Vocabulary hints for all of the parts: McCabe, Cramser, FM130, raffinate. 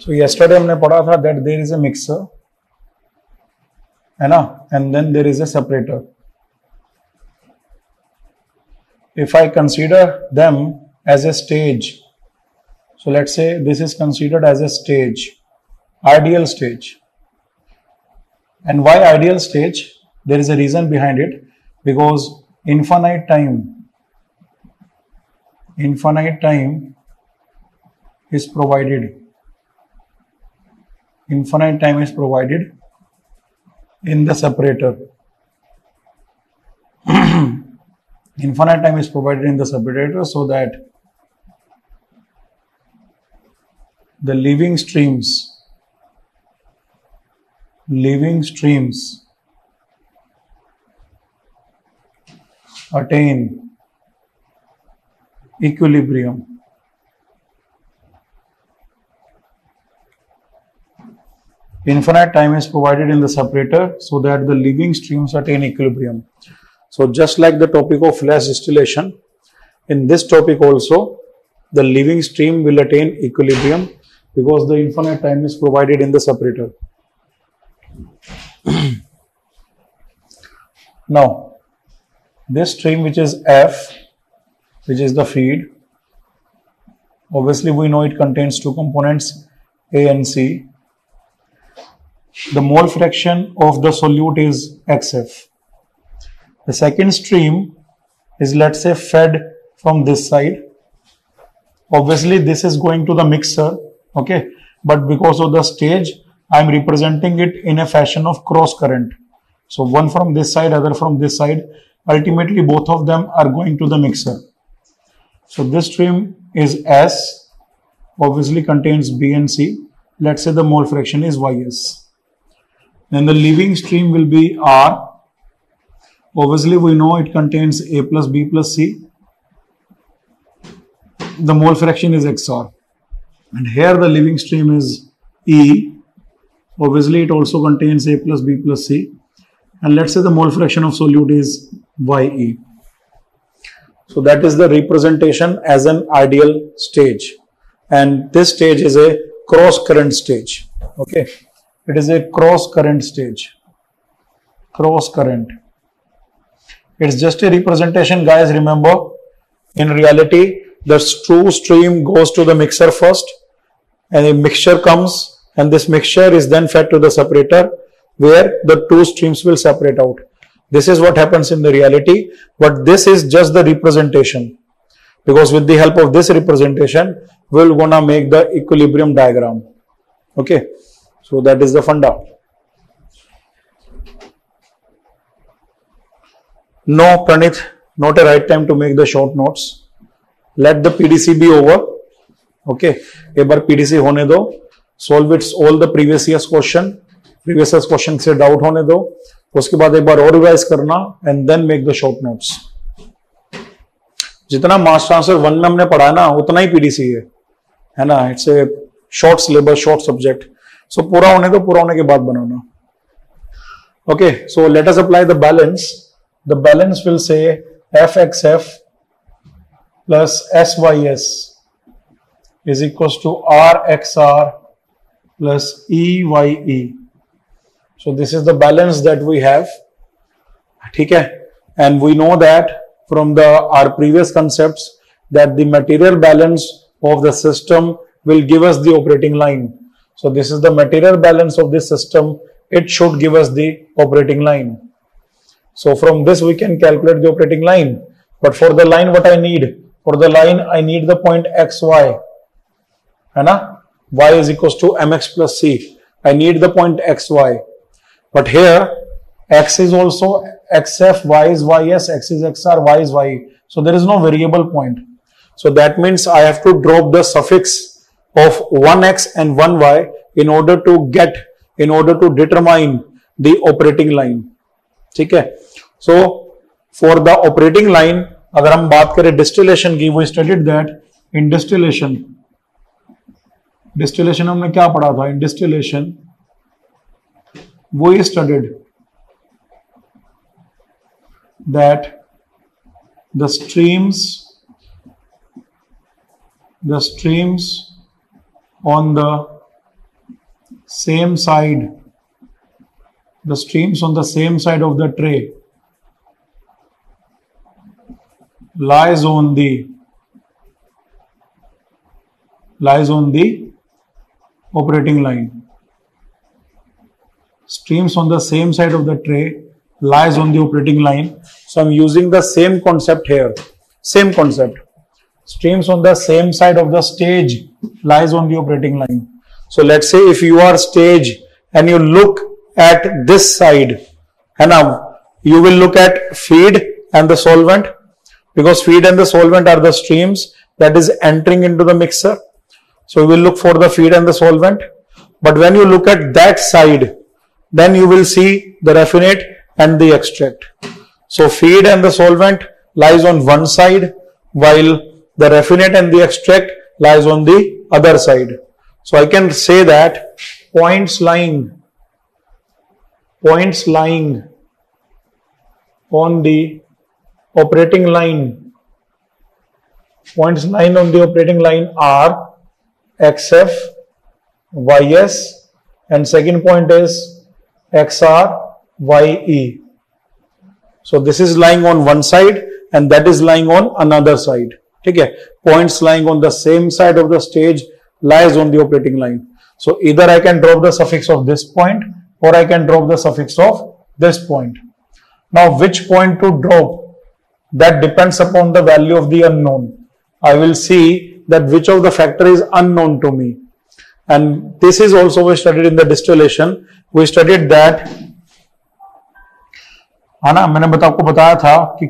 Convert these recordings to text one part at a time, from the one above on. So yesterday हमने पढ़ा था that there is a mixer, है ना, and then there is a separator. If I consider them as a stage, so let's say this is considered as a stage, ideal stage. And why ideal stage? There is a reason behind it, because infinite time is provided. Infinite time is provided in the separator. Infinite time is provided in the separator so that the living streams attain equilibrium. Infinite time is provided in the separator so that the living streams attain equilibrium. So just like the topic of flash distillation, in this topic also the living stream will attain equilibrium because the infinite time is provided in the separator. Now this stream, which is F, which is the feed, obviously we know it contains two components, A and C. The mole fraction of the solute is XF. The second stream is, let's say, fed from this side. Obviously this is going to the mixer, okay, but because of the stage I am representing it in a fashion of cross current. So one from this side, other from this side, ultimately both of them are going to the mixer. So this stream is S, obviously contains B and C. Let's say the mole fraction is Ys. Then the leaving stream will be R. Obviously we know it contains A plus B plus C. The mole fraction is XR. And here the leaving stream is E. Obviously it also contains A plus B plus C. And let's say the mole fraction of solute is Ye. So that is the representation as an ideal stage. And this stage is a cross current stage. Okay. It is a cross current stage. Cross current. It's just a representation, guys. Remember, in reality, the true stream goes to the mixer first, and a mixture comes, and this mixture is then fed to the separator, where the two streams will separate out. This is what happens in the reality, but this is just the representation, because with the help of this representation, we're gonna make the equilibrium diagram. Okay. So that is the funda. No, Pranith, not a right time to make the short notes. Let the PDC be over. Okay, एक बार PDC होने दो. Solve its all the previous year's question से doubt होने दो. उसके बाद एक बार और revise करना and then make the short notes. जितना mass transfer 1 में हमने पढ़ा ना, उतना ही PDC है ना. It's a short syllabus, short subject. So पूरा होने तो पूरा होने के बाद बनाना. Okay, so let us apply the balance. The balance will say FXF plus SYS is equals to RXR plus EYE. So this is the balance that we have. ठीक है? And we know that from our previous concepts that the material balance of the system will give us the operating line. So this is the material balance of this system. It should give us the operating line. So from this we can calculate the operating line. But for the line, what I need? For the line, I need the point xy. Y is equals to mx plus c. I need the point xy. But here, x is also xf, y is ys, x is xr, y is ye. So there is no variable point. So that means I have to drop the suffix of 1x and 1y in order to determine the operating line. ठीक है? So for the operating line, अगर हम बात करें distillation की, we studied that in distillation. Distillation हमने क्या पढ़ा था? In distillation, we studied that the streams on the same side, the streams on the same side of the tray lies on the operating line. Streams on the same side of the tray lies on the operating line. So I'm using the same concept here. Same concept. Streams on the same side of the stage lies on the operating line. So let's say if you are stage and you look at this side, and now you will look at feed and the solvent, because feed and the solvent are the streams that is entering into the mixer. So you will look for the feed and the solvent. But when you look at that side, then you will see the raffinate and the extract. So feed and the solvent lies on one side, while the raffinate and the extract lies on the other side. So I can say that points lying on the operating line, are XF, YS, and second point is XR, YE. So this is lying on one side and that is lying on another side. Okay? Points lying on the same side of the stage lies on the operating line. So either I can drop the suffix of this point or I can drop the suffix of this point. Now which point to drop? That depends upon the value of the unknown. I will see that which of the factor is unknown to me. And this is also we studied in the distillation. We studied that, है ना, मैंने आपको बताया था कि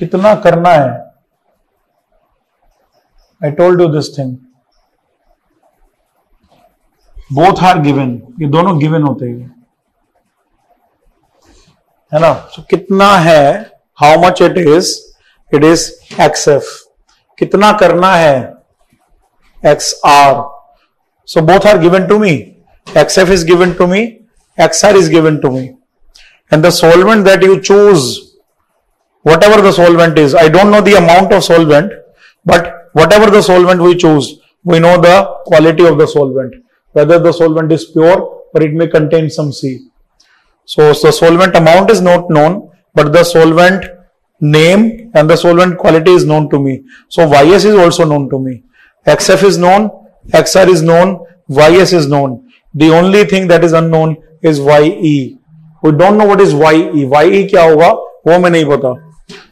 कितना करना है. I told you this thing. Both are given. ये दोनों given होते हैं, है ना. So कितना है, how much it is XF. कितना करना है, XR. So both are given to me. XF is given to me, XR is given to me. And the solvent that you choose, whatever the solvent is, I don't know the amount of solvent, but whatever the solvent we choose, we know the quality of the solvent, whether the solvent is pure or it may contain some C. So the solvent amount is not known, but the solvent name and the solvent quality is known to me. So YS is also known to me. XF is known, XR is known, YS is known. The only thing that is unknown is YE. We don't know what is YE. YE क्या होगा वो मैं नहीं पता.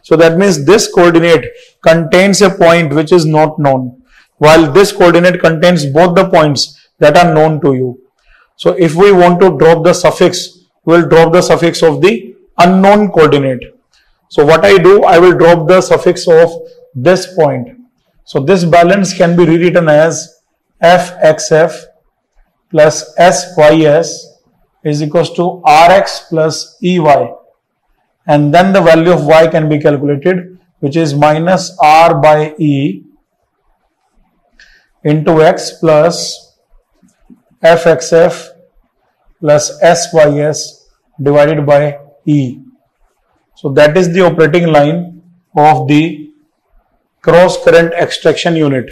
So that means this coordinate contains a point which is not known, while this coordinate contains both the points that are known to you. So if we want to drop the suffix, will drop the suffix of the unknown coordinate. So what I do, I will drop the suffix of this point. So this balance can be rewritten as FXF plus SYS is equals to RX plus EY. And then the value of Y can be calculated, which is minus R by E into X plus FXF plus SYS divided by E. So that is the operating line of the cross current extraction unit.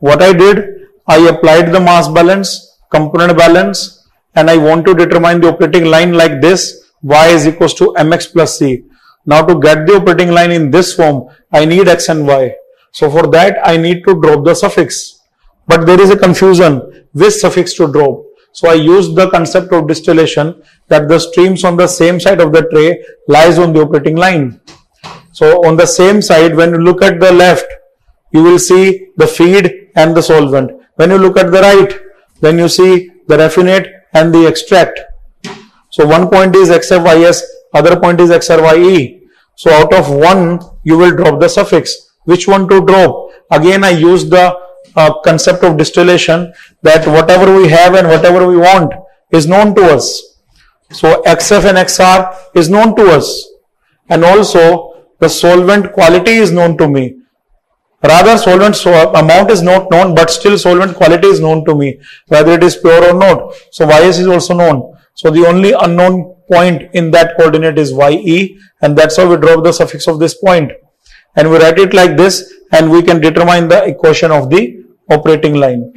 What I did, I applied the mass balance, component balance, and I want to determine the operating line like this, Y is equals to MX plus C. Now to get the operating line in this form, I need X and Y. So for that, I need to drop the suffix. But there is a confusion, which suffix to drop. So I used the concept of distillation, that the streams on the same side of the tray lies on the operating line. So on the same side, when you look at the left, you will see the feed and the solvent. When you look at the right, then you see the raffinate and the extract. So one point is XFYS, other point is XRYE. So out of one, you will drop the suffix. Which one to drop? Again, I used the concept of distillation, that whatever we have and whatever we want is known to us. So XF and XR is known to us, and also the solvent quality is known to me. Rather, solvent amount is not known, but still solvent quality is known to me, whether it is pure or not. So YS is also known. So the only unknown point in that coordinate is YE, and that's how we drop the suffix of this point. And we write it like this, and we can determine the equation of the operating line.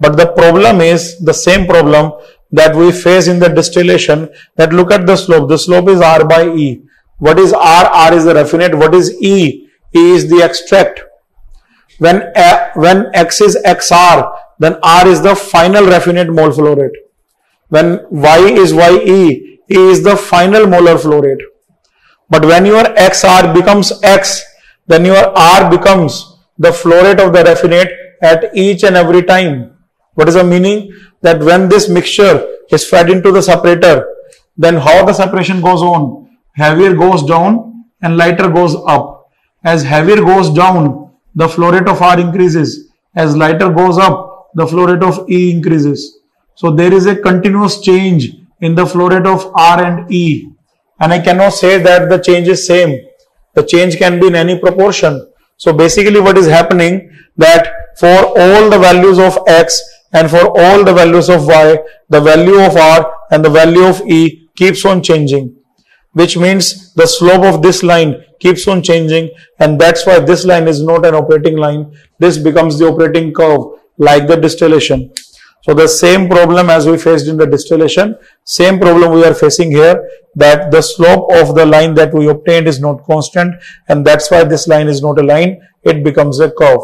But the problem is the same problem that we face in the distillation, that look at the slope. The slope is R by E. What is R? R is the raffinate. What is E? E is the extract. When X is XR, then R is the final raffinate mole flow rate. When Y is YE, E is the final molar flow rate. But when your XR becomes X, then your R becomes the flow rate of the raffinate at each and every time. What is the meaning? That when this mixture is fed into the separator, then how the separation goes on? Heavier goes down and lighter goes up. As heavier goes down, the flow rate of R increases. As lighter goes up, the flow rate of E increases. So there is a continuous change in the flow rate of R and E. And I cannot say that the change is same. The change can be in any proportion. So basically what is happening, that for all the values of X and for all the values of Y, the value of R and the value of E keeps on changing, which means the slope of this line keeps on changing, and that's why this line is not an operating line. This becomes the operating curve, like the distillation. So the same problem as we faced in the distillation, same problem we are facing here, that the slope of the line that we obtained is not constant, and that's why this line is not a line, it becomes a curve.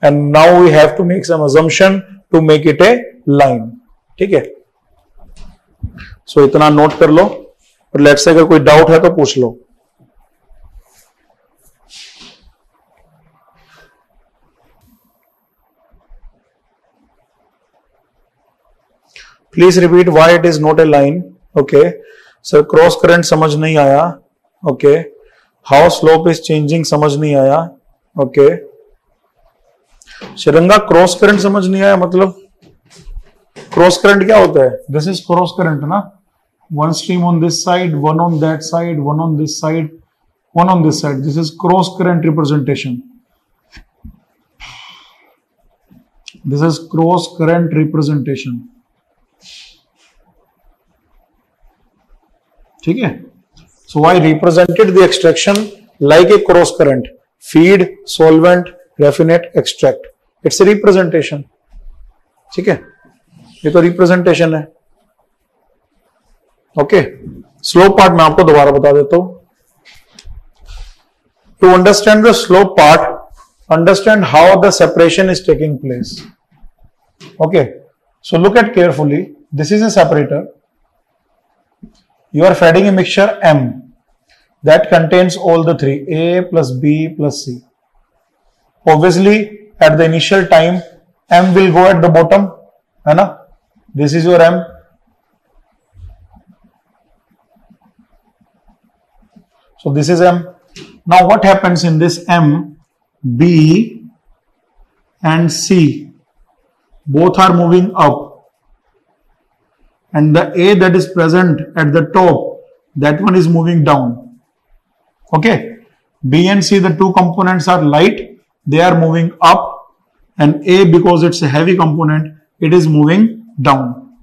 And now we have to make some assumption to make it a line. Okay? So itna note kar lo, but let's say agar koi doubt hai to pooch lo. Please repeat why it is not a line. Okay. So cross current समझ नहीं आया. Okay. How slope is changing समझ नहीं आया. Okay. शिरंगा cross current समझ नहीं आया, मतलब cross current क्या होता है? This is cross current ना. One stream on this side, one on that side, one on this side, one on this side. This is cross current representation. This is cross current representation. Okay. So I represented the extraction like a cross current, feed, solvent, raffinate, extract. It's a representation. Okay. This is a representation. है. Okay. Slope part मैं आपको दोबारा बता देता हूँ. To understand the slope part, understand how the separation is taking place. Okay. So look at carefully. This is a separator. You are feeding a mixture M that contains all the three, A plus B plus C. Obviously, at the initial time, M will go at the bottom. है ना? This is your M. So this is M. Now what happens in this M? B and C both are moving up. And the A that is present at the top, that one is moving down. Okay. B and C, the two components are light, they are moving up, and A, because it's a heavy component, it is moving down.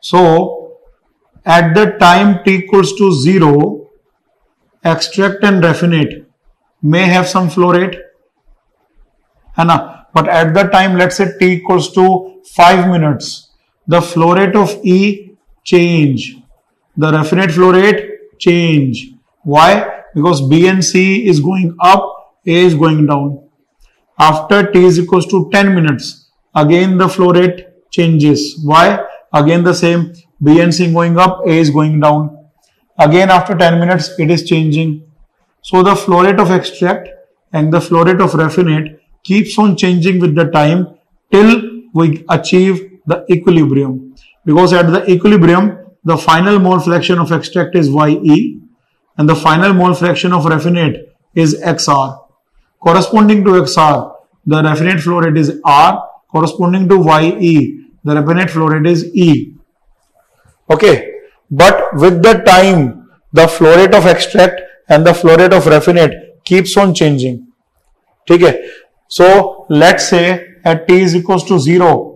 So at the time t equals to 0, extract and raffinate may have some flow rate. But at the time, let's say t equals to 5 minutes, the flow rate of E change, the raffinate flow rate change. Why? Because B and C is going up, A is going down. After T is equals to 10 minutes, again the flow rate changes. Why? Again the same, B and C going up, A is going down. Again after 10 minutes it is changing. So the flow rate of extract and the flow rate of raffinate keeps on changing with the time till we achieve the equilibrium, because at the equilibrium the final mole fraction of extract is YE and the final mole fraction of raffinate is XR. Corresponding to XR, the raffinate flow rate is R. Corresponding to YE, the raffinate flow rate is E. Okay, but with the time the flow rate of extract and the flow rate of raffinate keeps on changing. Okay, so let's say at t is equals to 0,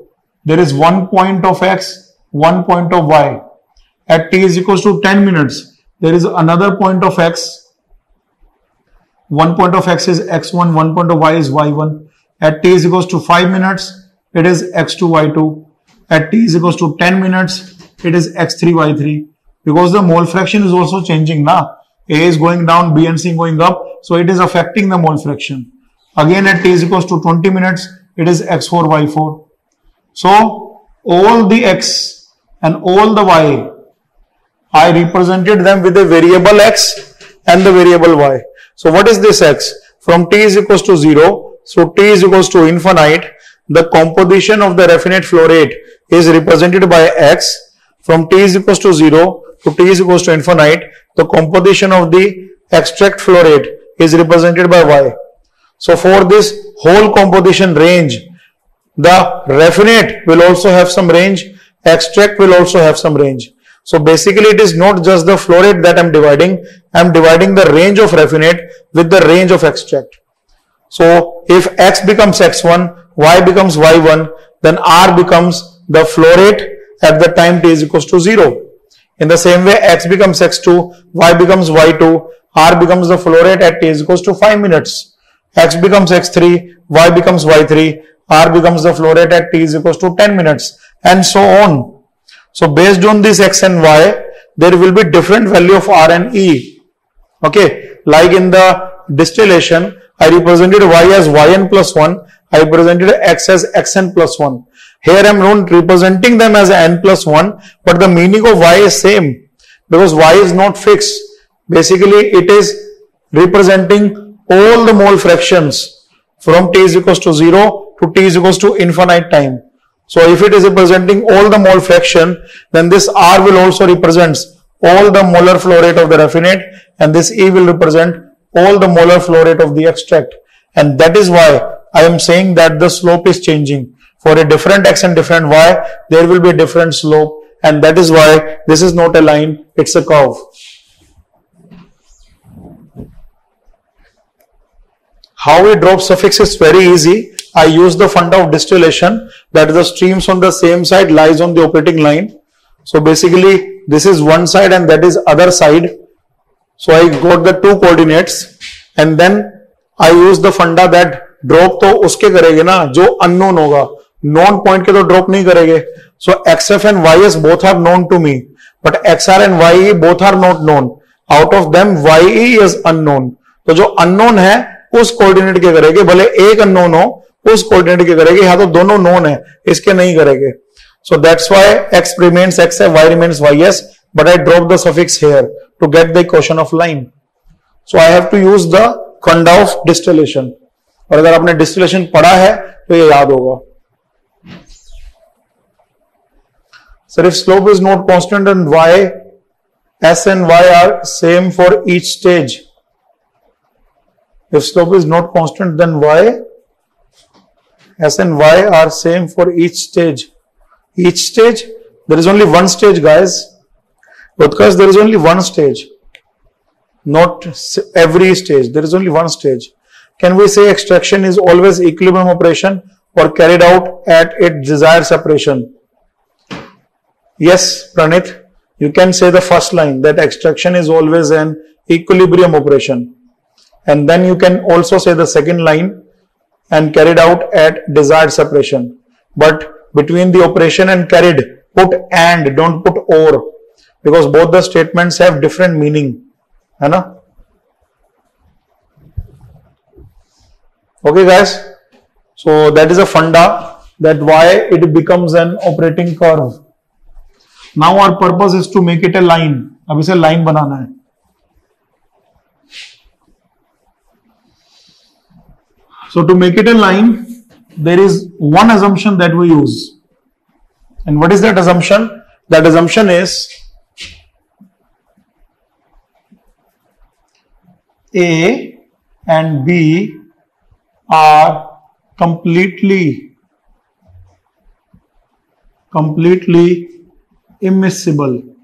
there is 1 point of X, 1 point of Y. At t is equals to 10 minutes, there is another point of X. 1 point of X is X1, 1 point of Y is Y1. At t is equals to 5 minutes, it is x2y2. At t is equals to 10 minutes, it is x3y3, because the mole fraction is also changing na. A is going down, B and C going up, so it is affecting the mole fraction. Again at t is equals to 20 minutes, it is x4y4. So all the x and all the y, I represented them with a variable x and the variable y. So what is this x? From t is equals to 0, so t is equals to infinite, the composition of the raffinate flow rate is represented by x. From t is equals to 0 to t is equals to infinite, the composition of the extract flow rate is represented by y. So for this whole composition range, the raffinate will also have some range, extract will also have some range. So basically it is not just the flow rate that I am dividing the range of raffinate with the range of extract. So if x becomes x1, y becomes y1, then r becomes the flow rate at the time t is equals to 0. In the same way, x becomes x2, y becomes y2, r becomes the flow rate at t is equals to 5 minutes. X becomes x3, y becomes y3, r becomes the flow rate at t is equals to 10 minutes, and so on. So based on this x and y, there will be different value of r and e. Okay, like in the distillation, I represented y as yn plus 1, I represented x as xn plus 1. Here I am not representing them as n plus 1, but the meaning of y is same, because y is not fixed. Basically, it is representing all the mole fractions from t is equals to 0 to t is equals to infinite time. So if it is representing all the mole fraction, then this r will also represent all the molar flow rate of the raffinate, and this e will represent all the molar flow rate of the extract. And that is why I am saying that the slope is changing. For a different x and different y, there will be a different slope, and that is why this is not a line, it's a curve. How we drop suffix is very easy. I use the funda of distillation, that the streams on the same side lies on the operating line. So basically this is one side and that is other side. So I got the two coordinates and then I use the funda that drop to uske karege na jo unknown hoga. Non point ke to drop nahi karege. So xf and ys both are known to me, but xr and ye both are not known. Out of them ye is unknown. So jo unknown hai us coordinate ke karege, bhale ek unknown ho, us coordinate ke karege, ya to dono known hai, iske nahi karege. So that's why x remains x, y remains ys, but I drop the suffix here to get the equation of line. So I have to use the funda of distillation. Aur agar aapne distillation padha hai to ye yaad hoga. Sir, if slope is not constant and y, s and y are same for each stage. If slope is not constant, then y, s and y are same for each stage. Each stage? There is only one stage, guys. Because there is only one stage. Not every stage. There is only one stage. Can we say extraction is always equilibrium operation or carried out at its desired separation? Yes, Pranit. You can say the first line that extraction is always an equilibrium operation. And then you can also say the second line and carried out at desired separation. But between the operation and carried, put and, don't put or, because both the statements have different meaning. Hai na? Okay guys, so that is a funda that why it becomes an operating curve. Now our purpose is to make it a line. Ab ise line banana hai. So to make it a line, there is one assumption that we use. And what is that assumption? That assumption is A and B are completely immiscible.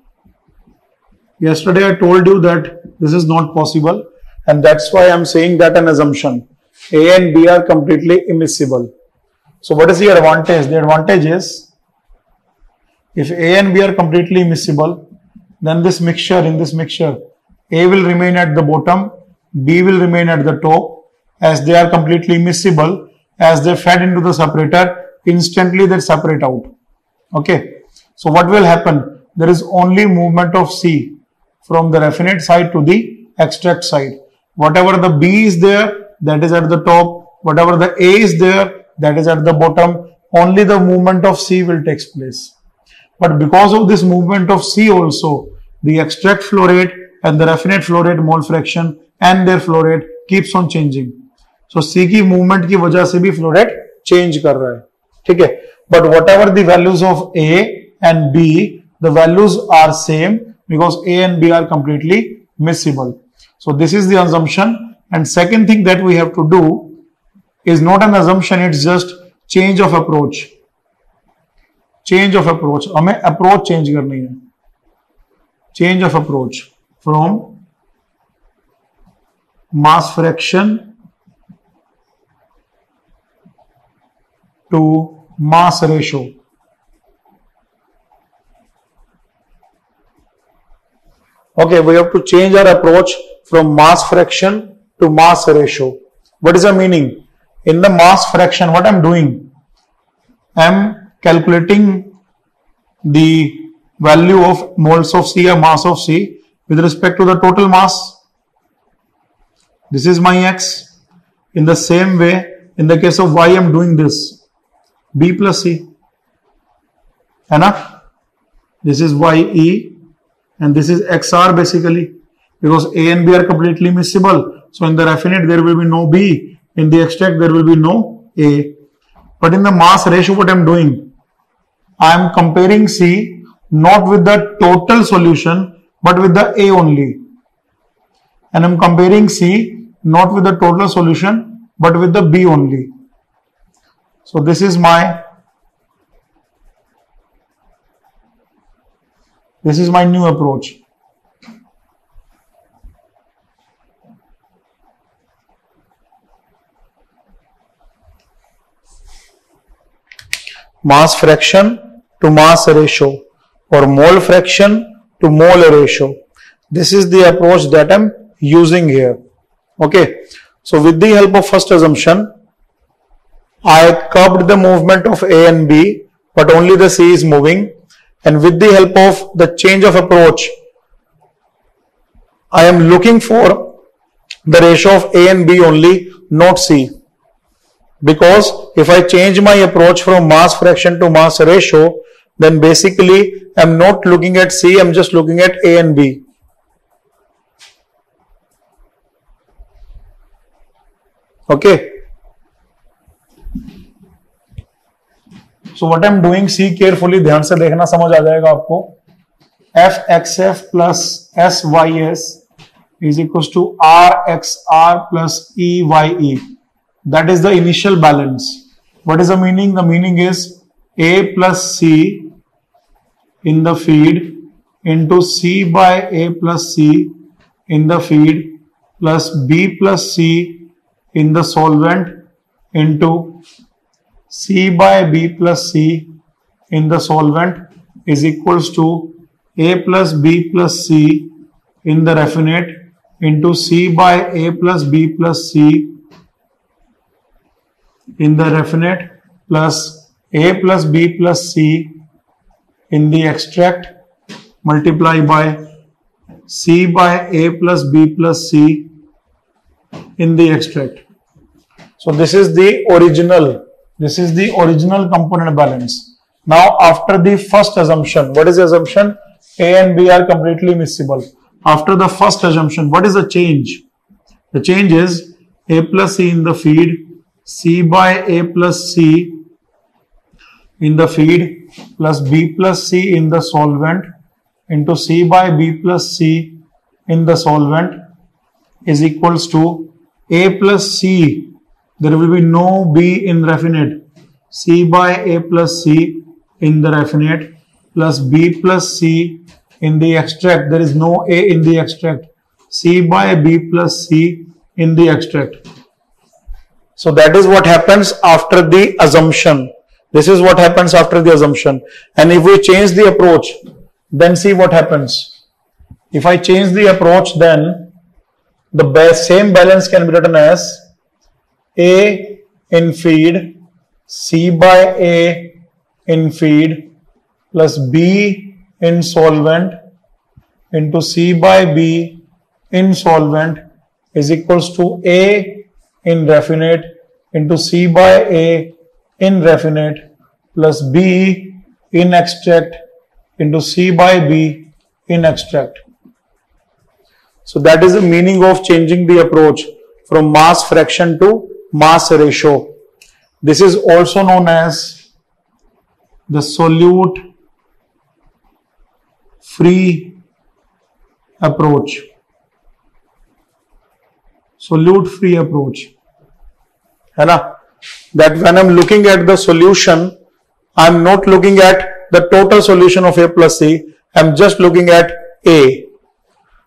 Yesterday I told you that this is not possible, and that's why I am saying that an assumption. A and B are completely immiscible. So what is the advantage? The advantage is, if A and B are completely immiscible, then this mixture, in this mixture, A will remain at the bottom, B will remain at the top, as they are completely immiscible. As they fed into the separator, instantly they separate out. Okay, so what will happen? There is only movement of C from the raffinate side to the extract side. Whatever the B is there, that is at the top. Whatever the A is there, that is at the bottom. Only the movement of C will take place. But because of this movement of C also, the extract flow rate and the raffinate flow rate mole fraction and their flow rate keeps on changing. So C की movement की वजह से भी flow rate change कर रहा है, ठीक है? But whatever the values of A and B, the values are same because A and B are completely miscible. So this is the assumption. And second thing that we have to do is not an assumption; it's just change of approach. Change of approach. हमें approach change करनी है. Change of approach from mass fraction to mass ratio. Okay, we have to change our approach from mass fraction to mass ratio. What is the meaning? In the mass fraction, what I am doing? I am calculating the value of moles of C or mass of C with respect to the total mass. This is my x. In the same way, in the case of y, I am doing this. B plus C. Enough? This is ye and this is xr basically. Because a and b are completely miscible. So in the raffinate, there will be no b. In the extract, there will be no a. But in the mass ratio, what I am doing? I am comparing C not with the total solution, but with the a only. And I am comparing C not with the total solution but with the B only. So this is my new approach. Mass fraction to mass ratio or mole fraction to mole ratio. This is the approach that I am using here. Okay, so with the help of first assumption, I curbed the movement of A and B, but only the C is moving, and with the help of the change of approach, I am looking for the ratio of A and B only, not C, because if I change my approach from mass fraction to mass ratio, then basically I am not looking at C, I am just looking at A and B. Okay, so what I am doing, see carefully, ध्यान से देखना, समझ आ जाएगा आपको. FXF plus SYS is equals to RXR plus EYE. That is the initial balance. What is the meaning? The meaning is A plus C in the feed into C by A plus C in the feed plus B plus C in the solvent into C by B plus C in the solvent is equals to A plus B plus C in the raffinate into C by A plus B plus C in the raffinate plus A plus B plus C in the extract multiplied by C by A plus B plus C in the extract. So this is the original component balance. Now after the first assumption, what is the assumption? A and B are completely miscible. After the first assumption, what is the change? The change is A plus C in the feed, C by A plus C in the feed plus B plus C in the solvent into C by B plus C in the solvent is equals to A plus C, there will be no B in raffinate, C by A plus C in the raffinate plus B plus C in the extract, there is no A in the extract, C by B plus C in the extract. So that is what happens after the assumption. This is what happens after the assumption. And if we change the approach, then see what happens. If I change the approach, then the same balance can be written as A in feed, C by A in feed plus B in solvent into C by B in solvent is equals to A in raffinate into C by A in raffinate plus B in extract into C by B in extract. So that is the meaning of changing the approach from mass fraction to mass ratio. This is also known as the solute free approach. Solute free approach. Hai na? That when I am looking at the solution, I am not looking at the total solution of A plus C, I am just looking at A.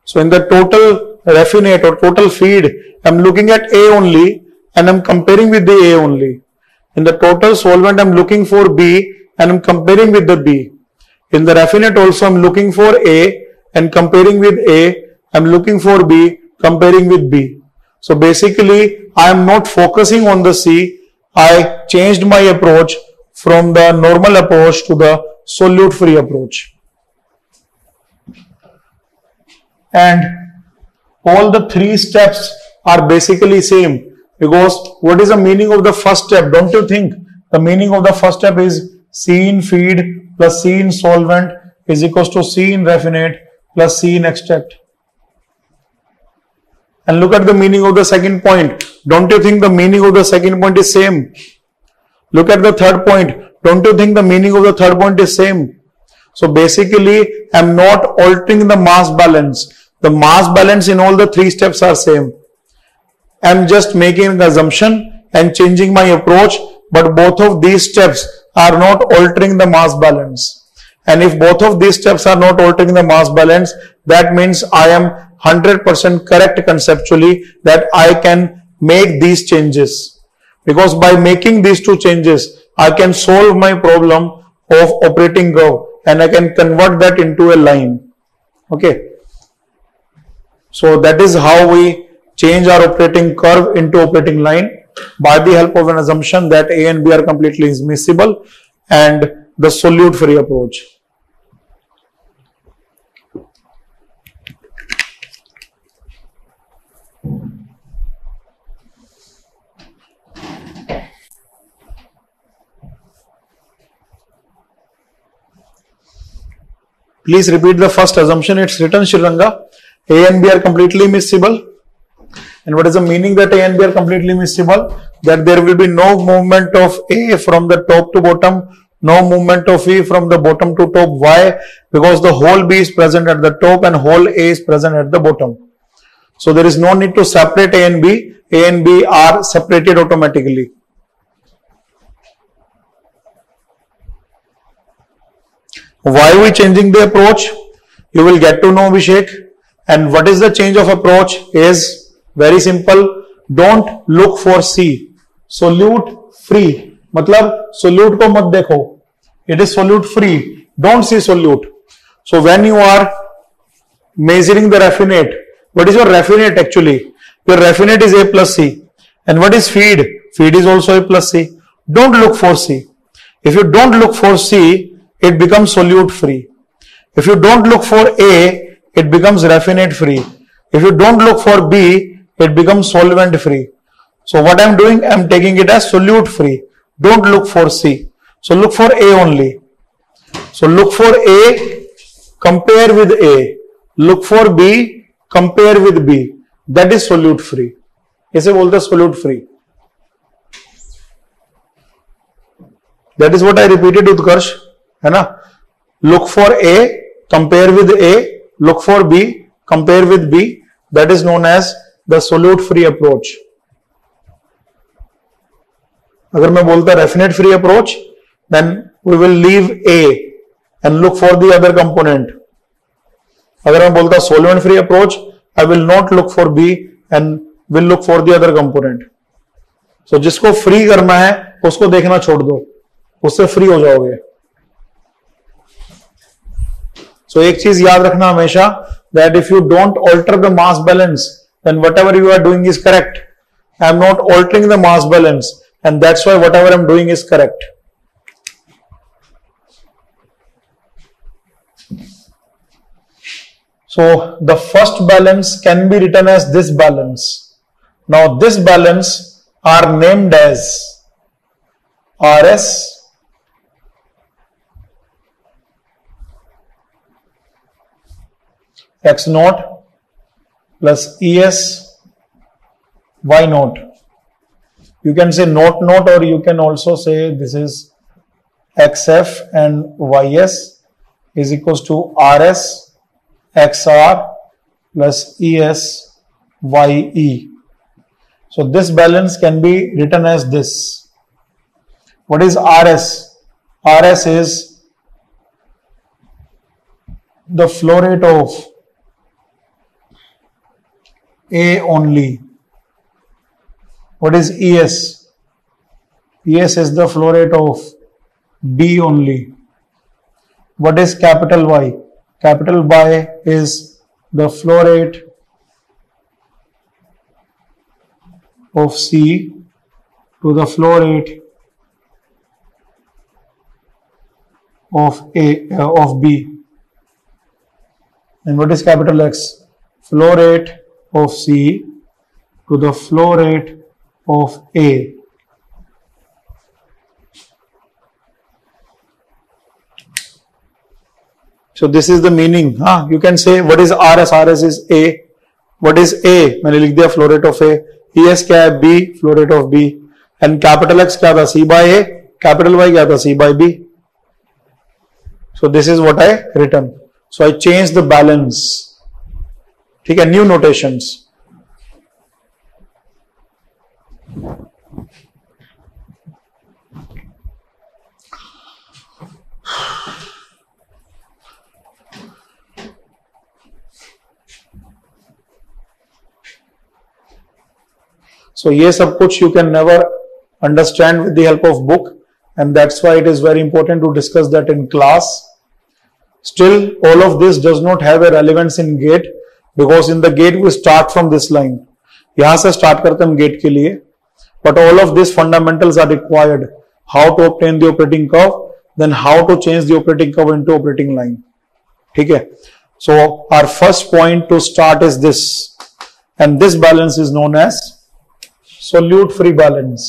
So in the total raffinate or total feed, I am looking at A only and I am comparing with the A only. In the total solvent, I am looking for B and I am comparing with the B. In the raffinate also, I am looking for A and comparing with A. I am looking for B, comparing with B. So basically, I am not focusing on the C. I changed my approach from the normal approach to the solute free approach. And all the three steps are basically same, because what is the meaning of the first step? Don't you think the meaning of the first step is C in feed plus C in solvent is equals to C in raffinate plus C in extract? And look at the meaning of the second point. Don't you think the meaning of the second point is same? Look at the third point. Don't you think the meaning of the third point is same? So basically, I am not altering the mass balance. The mass balance in all the three steps are same. I am just making an assumption and changing my approach, but both of these steps are not altering the mass balance. And if both of these steps are not altering the mass balance, that means I am 100% correct conceptually that I can make these changes. Because by making these two changes, I can solve my problem of operating curve and I can convert that into a line. Okay. So that is how we change our operating curve into operating line by the help of an assumption that A and B are completely immiscible and the solute free approach. Please repeat the first assumption. It's written, Sriranga. A and B are completely miscible. And what is the meaning that A and B are completely miscible? That there will be no movement of A from the top to bottom, no movement of E from the bottom to top. Why? Because the whole B is present at the top and whole A is present at the bottom. So there is no need to separate A and B. A and B are separated automatically. Why are we changing the approach? You will get to know, Abhishek. And what is the change of approach is very simple. Don't look for C. Solute free. Matlab, solute ko mat dekho. It is solute free. Don't see solute. So when you are measuring the raffinate, what is your raffinate actually? Your raffinate is A plus C. And what is feed? Feed is also A plus C. Don't look for C. If you don't look for C, it becomes solute free. If you don't look for A, it becomes raffinate free. If you don't look for B, it becomes solvent free. So what I am doing, I am taking it as solute free. Don't look for C. So look for A only. So look for A, compare with A. Look for B, compare with B. That is solute free. Ise bolte solute free. That is what I repeated, Utkarsh. Look for A, compare with A, look for B, compare with B. That is known as the solute free approach. Agar main bolta raffinate free approach, then we will leave A and look for the other component. Agar main bolta solvent free approach, I will not look for B and will look for the other component. So jisko free karna hai, usko dekhna chhod do. Usse free ho jaoge. So, एक चीज याद रखना हमेशा, that if you don't alter the mass balance, then whatever you are doing is correct. I am not altering the mass balance. and that's why whatever I'm doing is correct. So the first balance can be written as this balance. Now this balance are named as RS X naught plus ES Y naught. You can say naught naught, or you can also say this is XF and YS is equals to RS XR plus ES YE. So this balance can be written as this. What is RS? RS is the flow rate of A only. What is ES? ES is the flow rate of B only. What is capital Y? Capital Y is the flow rate of C to the flow rate of B. And what is capital X? Flow rate of C to the flow rate of A. So this is the meaning. You can say what is RS? RS is A. What is A? मैंने लिख दिया flow rate of A. ES क्या है? B, flow rate of B. And capital X क्या था? C by A. Capital Y क्या था? C by B. So this is what I written. So I changed the balance. ठीक है, new notations. So ये सब कुछ you can never understand with the help of book, and that's why it is very important to discuss that in class. Still, all of this does not have a relevance in gate, because in the gate we start from this line. यहाँ से start करते हम gate के लिए, but all of these fundamentals are required. How to obtain the operating curve, then how to change the operating curve into operating line. ठीक है? So our first point to start is this, and this balance is known as solute free balance.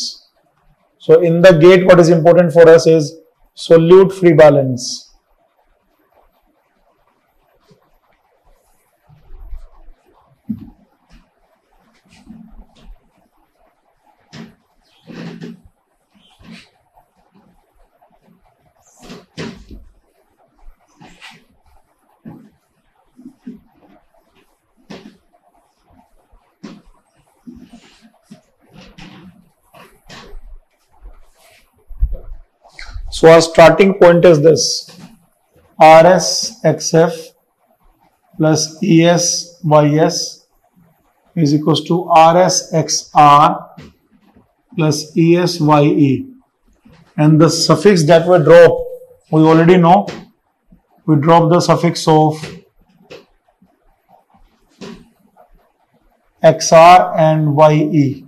So in the gate, what is important for us is solute free balance. So our starting point is this, RS XF plus ES YS is equals to RS XR plus ES YE, and the suffix that we drop, we already know, we drop the suffix of XR and YE,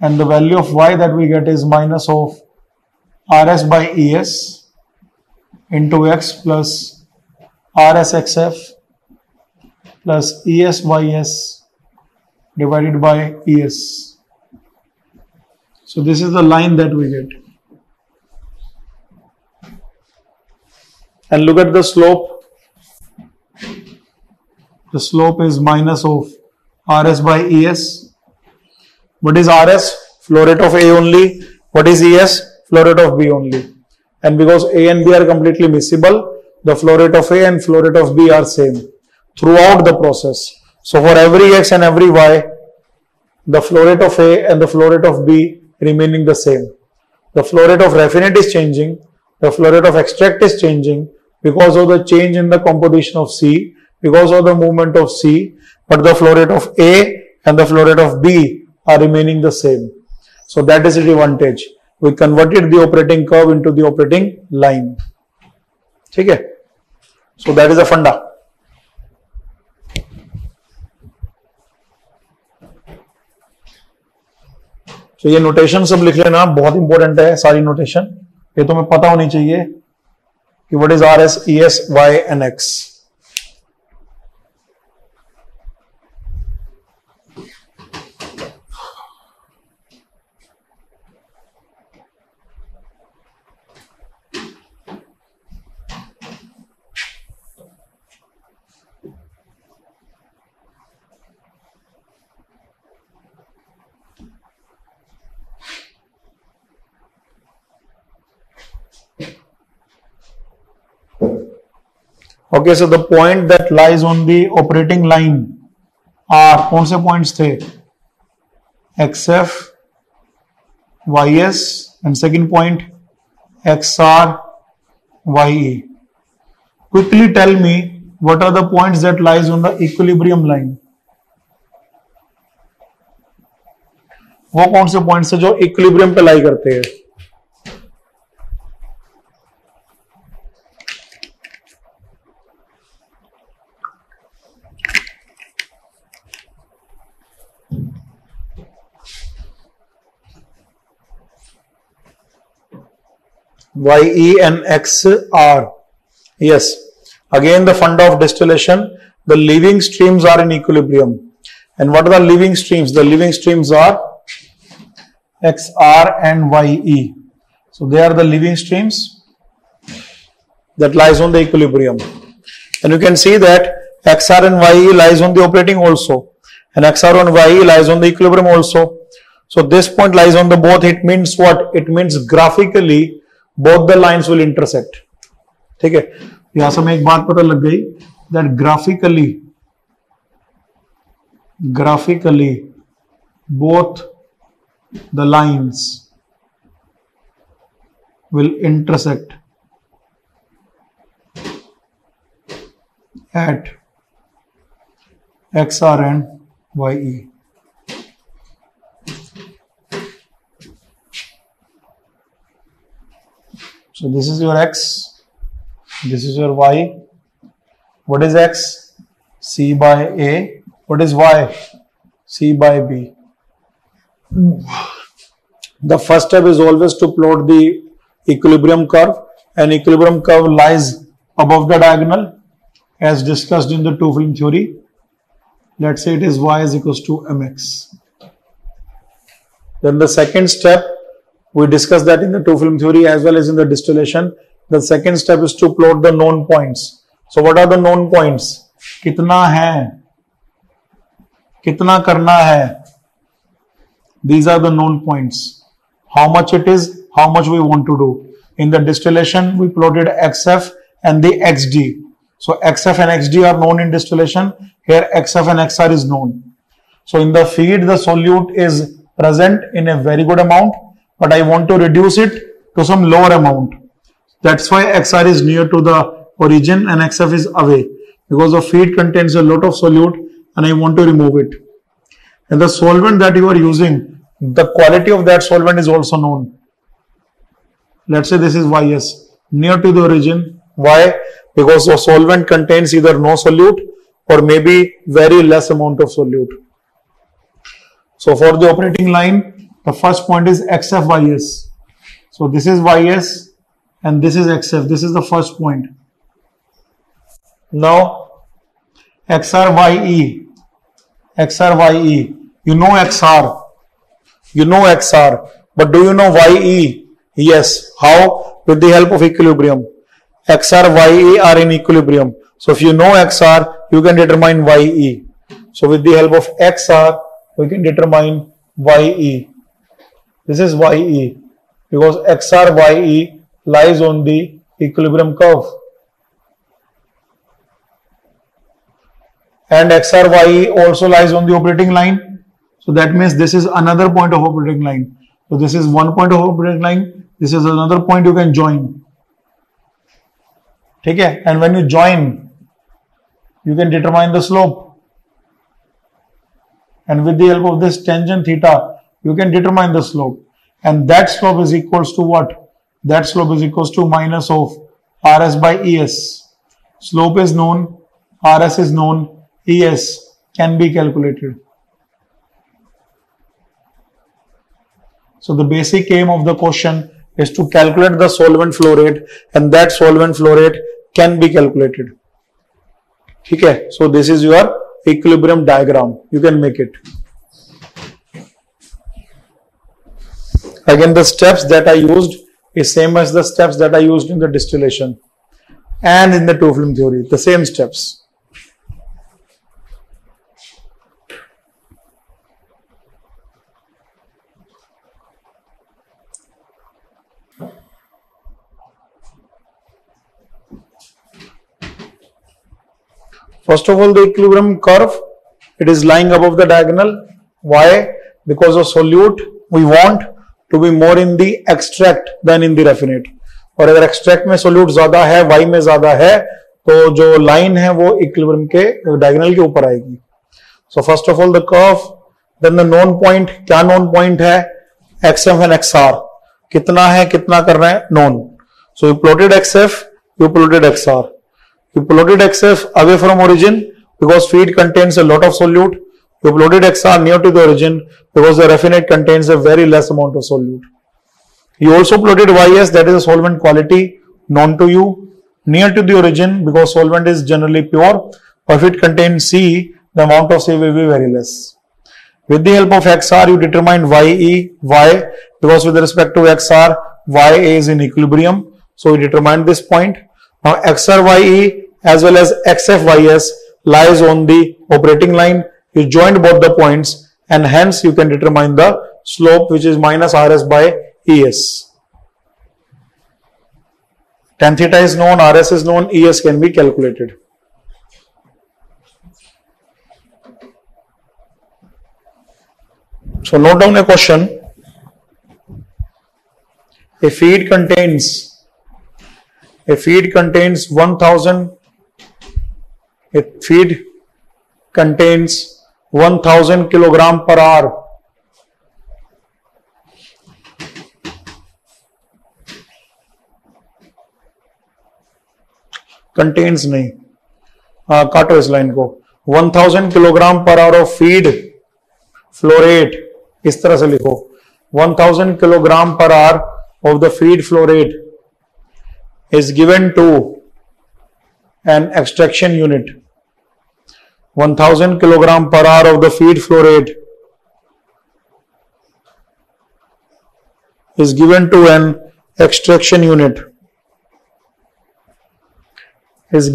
and the value of Y that we get is minus of RS by ES into X plus RSXF plus ESYS divided by ES. So this is the line that we get. And look at the slope. The slope is minus of RS by ES. What is RS? Flow rate of A only. What is ES? Flow rate of B only. And because A and B are completely miscible, the flow rate of A and flow rate of B are same throughout the process. So for every X and every Y, the flow rate of A and the flow rate of B remaining the same. The flow rate of raffinate is changing, the flow rate of extract is changing because of the change in the composition of C, because of the movement of C, but the flow rate of A and the flow rate of B are remaining the same. So that is the advantage. We converted the operating curve into the operating line. Okay? So that is the funda. तो ये notation सब लिख लेना, बहुत important है सारी notation, ये तुम्हें पता होनी चाहिए कि what is R S, E S, Y and X. Okay, so the point that lies on the operating line are कौन से points थे? XF, YS and second point XR, YE. Quickly tell me what are the points that lies on the equilibrium line? वो कौन से points है जो equilibrium पे lie करते हैं? YE and XR. Yes, again the fund of distillation, the leaving streams are in equilibrium. And what are the leaving streams? The leaving streams are XR and YE. So they are the leaving streams that lies on the equilibrium. And you can see that XR and YE lies on the operating also, and XR and YE lies on the equilibrium also. So this point lies on the both. It means what? It means graphically both the lines will intersect. ठीक है, यहां से मैं एक बात पता लग गई that graphically both the lines will intersect at XR and YE. So this is your X, this is your Y. What is X? C by A. What is Y? C by B. The first step is always to plot the equilibrium curve, and equilibrium curve lies above the diagonal as discussed in the two film theory. Let's say it is Y is equals to MX. Then the second step, we discussed that in the two film theory as well as in the distillation. The second step is to plot the known points. So what are the known points? Kitna hai? Kitna karna hai? These are the known points. How much it is? How much we want to do? In the distillation, we plotted XF and the XD. So XF and XD are known in distillation. Here XF and XR is known. So in the feed, the solute is present in a very good amount, but I want to reduce it to some lower amount. That's why XR is near to the origin and XF is away, because the feed contains a lot of solute and I want to remove it. And the solvent that you are using, the quality of that solvent is also known. Let's say this is YS, near to the origin. Why? Because the solvent contains either no solute or maybe very less amount of solute. So for the operating line, the first point is XF YS. So this is YS and this is XF. This is the first point. Now XR YE. XR YE. You know XR. You know XR. But do you know YE? Yes. How? With the help of equilibrium. XR, YE are in equilibrium. So if you know XR, you can determine YE. So with the help of XR, we can determine YE. This is YE because XR YE lies on the equilibrium curve, and XR YE also lies on the operating line. So that means this is another point of operating line. So this is one point of operating line. This is another point you can join. Okay, and when you join, you can determine the slope, and with the help of this tangent theta, you can determine the slope, and that slope is equals to what? That slope is equals to minus of RS by ES. Slope is known, RS is known, ES can be calculated. So the basic aim of the question is to calculate the solvent flow rate, and that solvent flow rate can be calculated. Okay, so this is your equilibrium diagram. You can make it. Again, the steps that I used is same as the steps that I used in the distillation and in the two film theory, the same steps. First of all, the equilibrium curve, it is lying above the diagonal. Why? Because of solute, we want to be more in the extract than in the raffinate. और अगर extract में solute ज़्यादा है, y में ज़्यादा है, तो जो line है वो equilibrium के diagonal के ऊपर आएगी. So first of all the curve, then the known point. क्या known point है? xm and xr. कितना है, कितना करना है? Known. So you plotted xf, you plotted xr. You plotted xf away from origin because feed contains a lot of solute. You plotted xr near to the origin because the raffinate contains a very less amount of solute. You also plotted ys, that is a solvent quality known to you, near to the origin because solvent is generally pure. But if it contains C, the amount of C will be very less. With the help of xr, you determine ye. Why? Because with respect to xr, y is in equilibrium. So you determine this point. Now xrye as well as xfys lies on the operating line. You joined both the points and hence you can determine the slope, which is minus rs by es. Tan theta is known, rs is known, es can be calculated. So note down a question. If feed contains 1000 kilogram per hour, contains नहीं, काटो इस line को, 1000 kilogram per hour of feed flow rate, इस तरह से लिखो, 1000 kilogram per hour of the feed flow rate is given to an extraction unit. 1000 kilogram per hour of the feed flow rate is given to an extraction unit which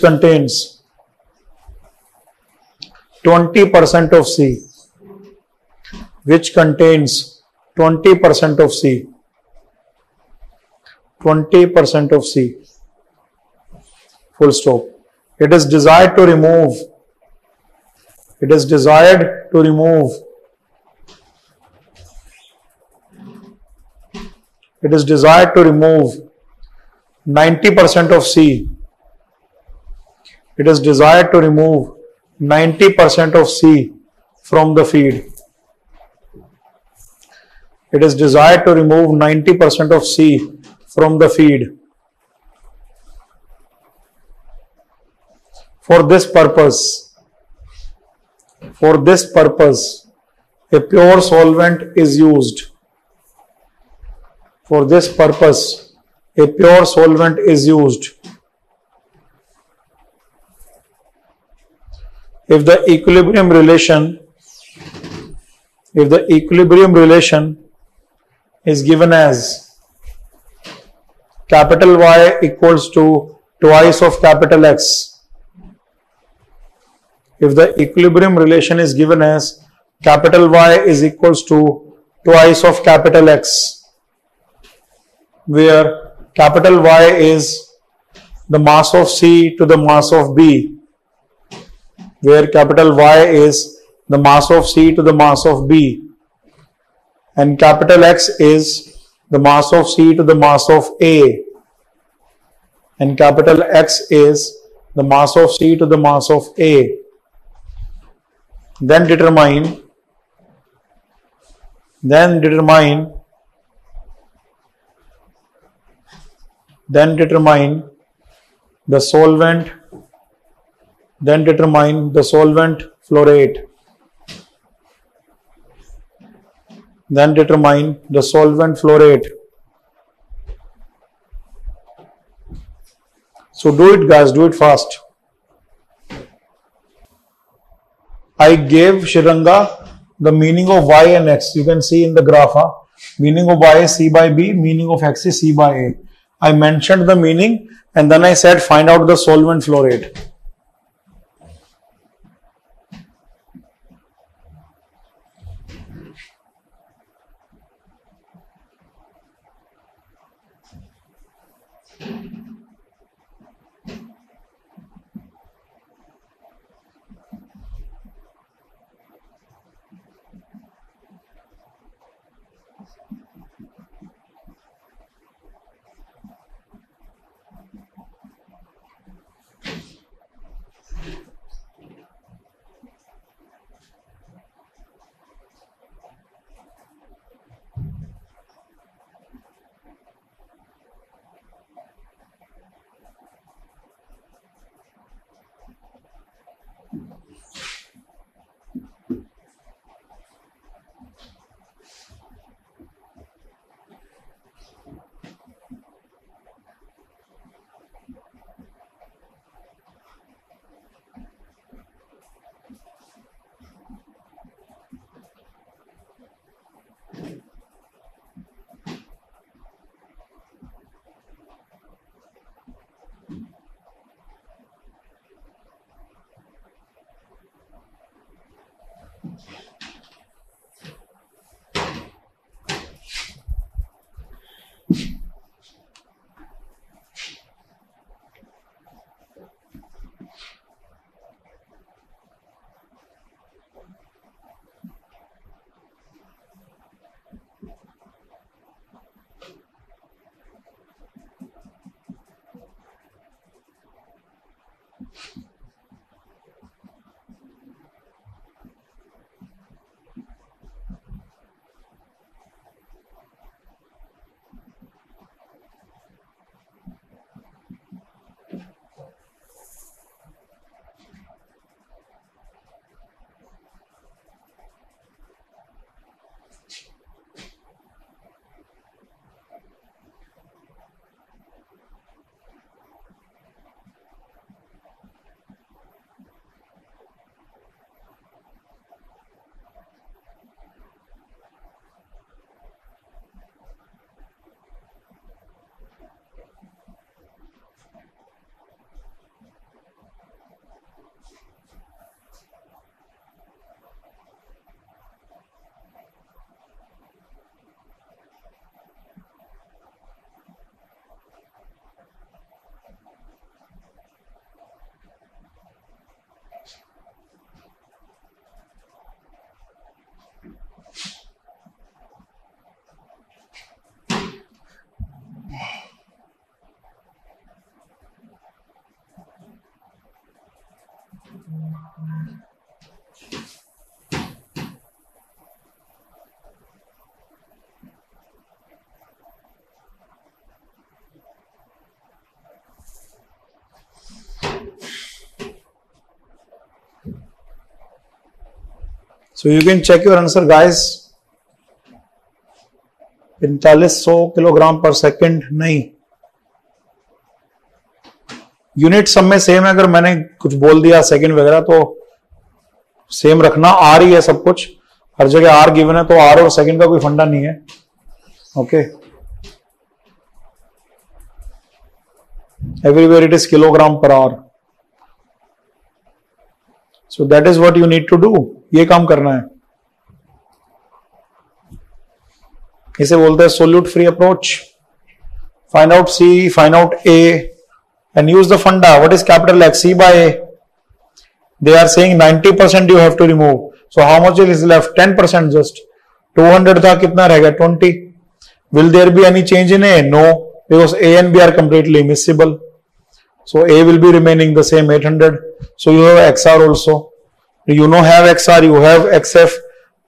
contains 20% of C, which contains 20% of C, 20% of C, full stop. It is desired to remove 90% of C. It is desired to remove 90% of C from the feed. It is desired to remove 90% of C from the feed. For this purpose, a pure solvent is used. If the equilibrium relation is given as capital Y equals to twice of capital X, if the equilibrium relation is given as capital Y is equals to twice of capital X, where capital Y is the mass of C to the mass of B, where capital Y is the mass of C to the mass of B, and capital X is the mass of C to the mass of A, and capital X is the mass of C to the mass of A. Then determine then determine the solvent, flow rate, then determine the solvent flow rate. So do it, guys, do it fast. I gave Shiranga the meaning of y and x. You can see in the graph, huh? Meaning of y is c by b, meaning of x is c by a. I mentioned the meaning and then I said find out the solvent flow rate. So you can check your answer, guys. 4500 kilogram per second नहीं, unit सब में same है। अगर मैंने कुछ बोल दिया second वगैरह तो सेम रखना। आर ही है सब कुछ, हर जगह आर गिवन है तो आर और सेकंड का कोई फंडा नहीं है। Okay, everywhere it is kilogram per hour. So that is what you need to do, ये काम करना है। इसे बोलते हैं solute free approach. Find out C, find out A and use the funda. What is capital X? C by A. They are saying 90% you have to remove. So how much is left? 10% just. 200 tha, kitna rahega? 20. Will there be any change in A? No, because A and B are completely miscible. So A will be remaining the same, 800. So you have XR also. You know have XR, you have XF,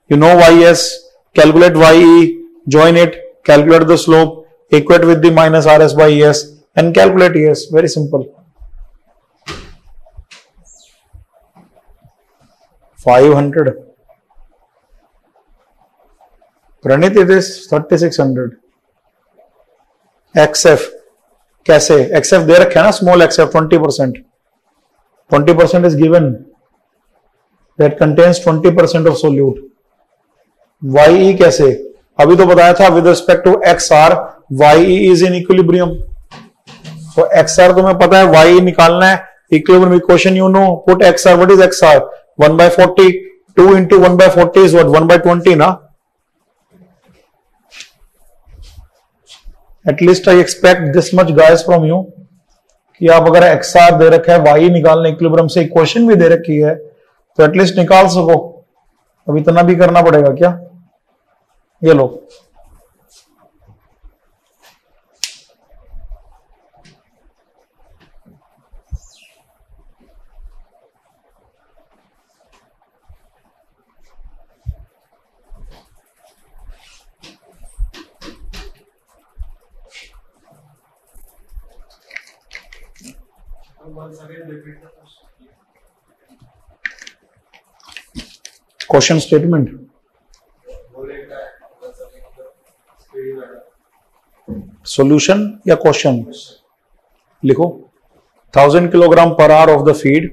you know YS. Calculate YE, join it, calculate the slope, equate with the minus RS by ES. and calculate years. Very simple. 500. Pranit, it is 3600. XF. Kaise? XF there rakha na, small XF, 20%. 20% is given. That contains 20% of solute. YE kaise? Abhi to bataya tha, with respect to XR, YE is in equilibrium. So XR tumhe pata hai, YE nikalna hai. Equilibrium equation you know. Put XR. What is XR? 1 by 40. 2 into 1 by 40 is what? 1 by 20 na. At least I expect this much guys from you. कि आप अगर XR दे रखा है, Y निकालने equilibrium से equation भी दे रखी है, तो at least निकाल सको. अब इतना भी करना पड़ेगा क्या? ये लो. Question statement. Solution या question लिखो. 1000 kg per hour of the feed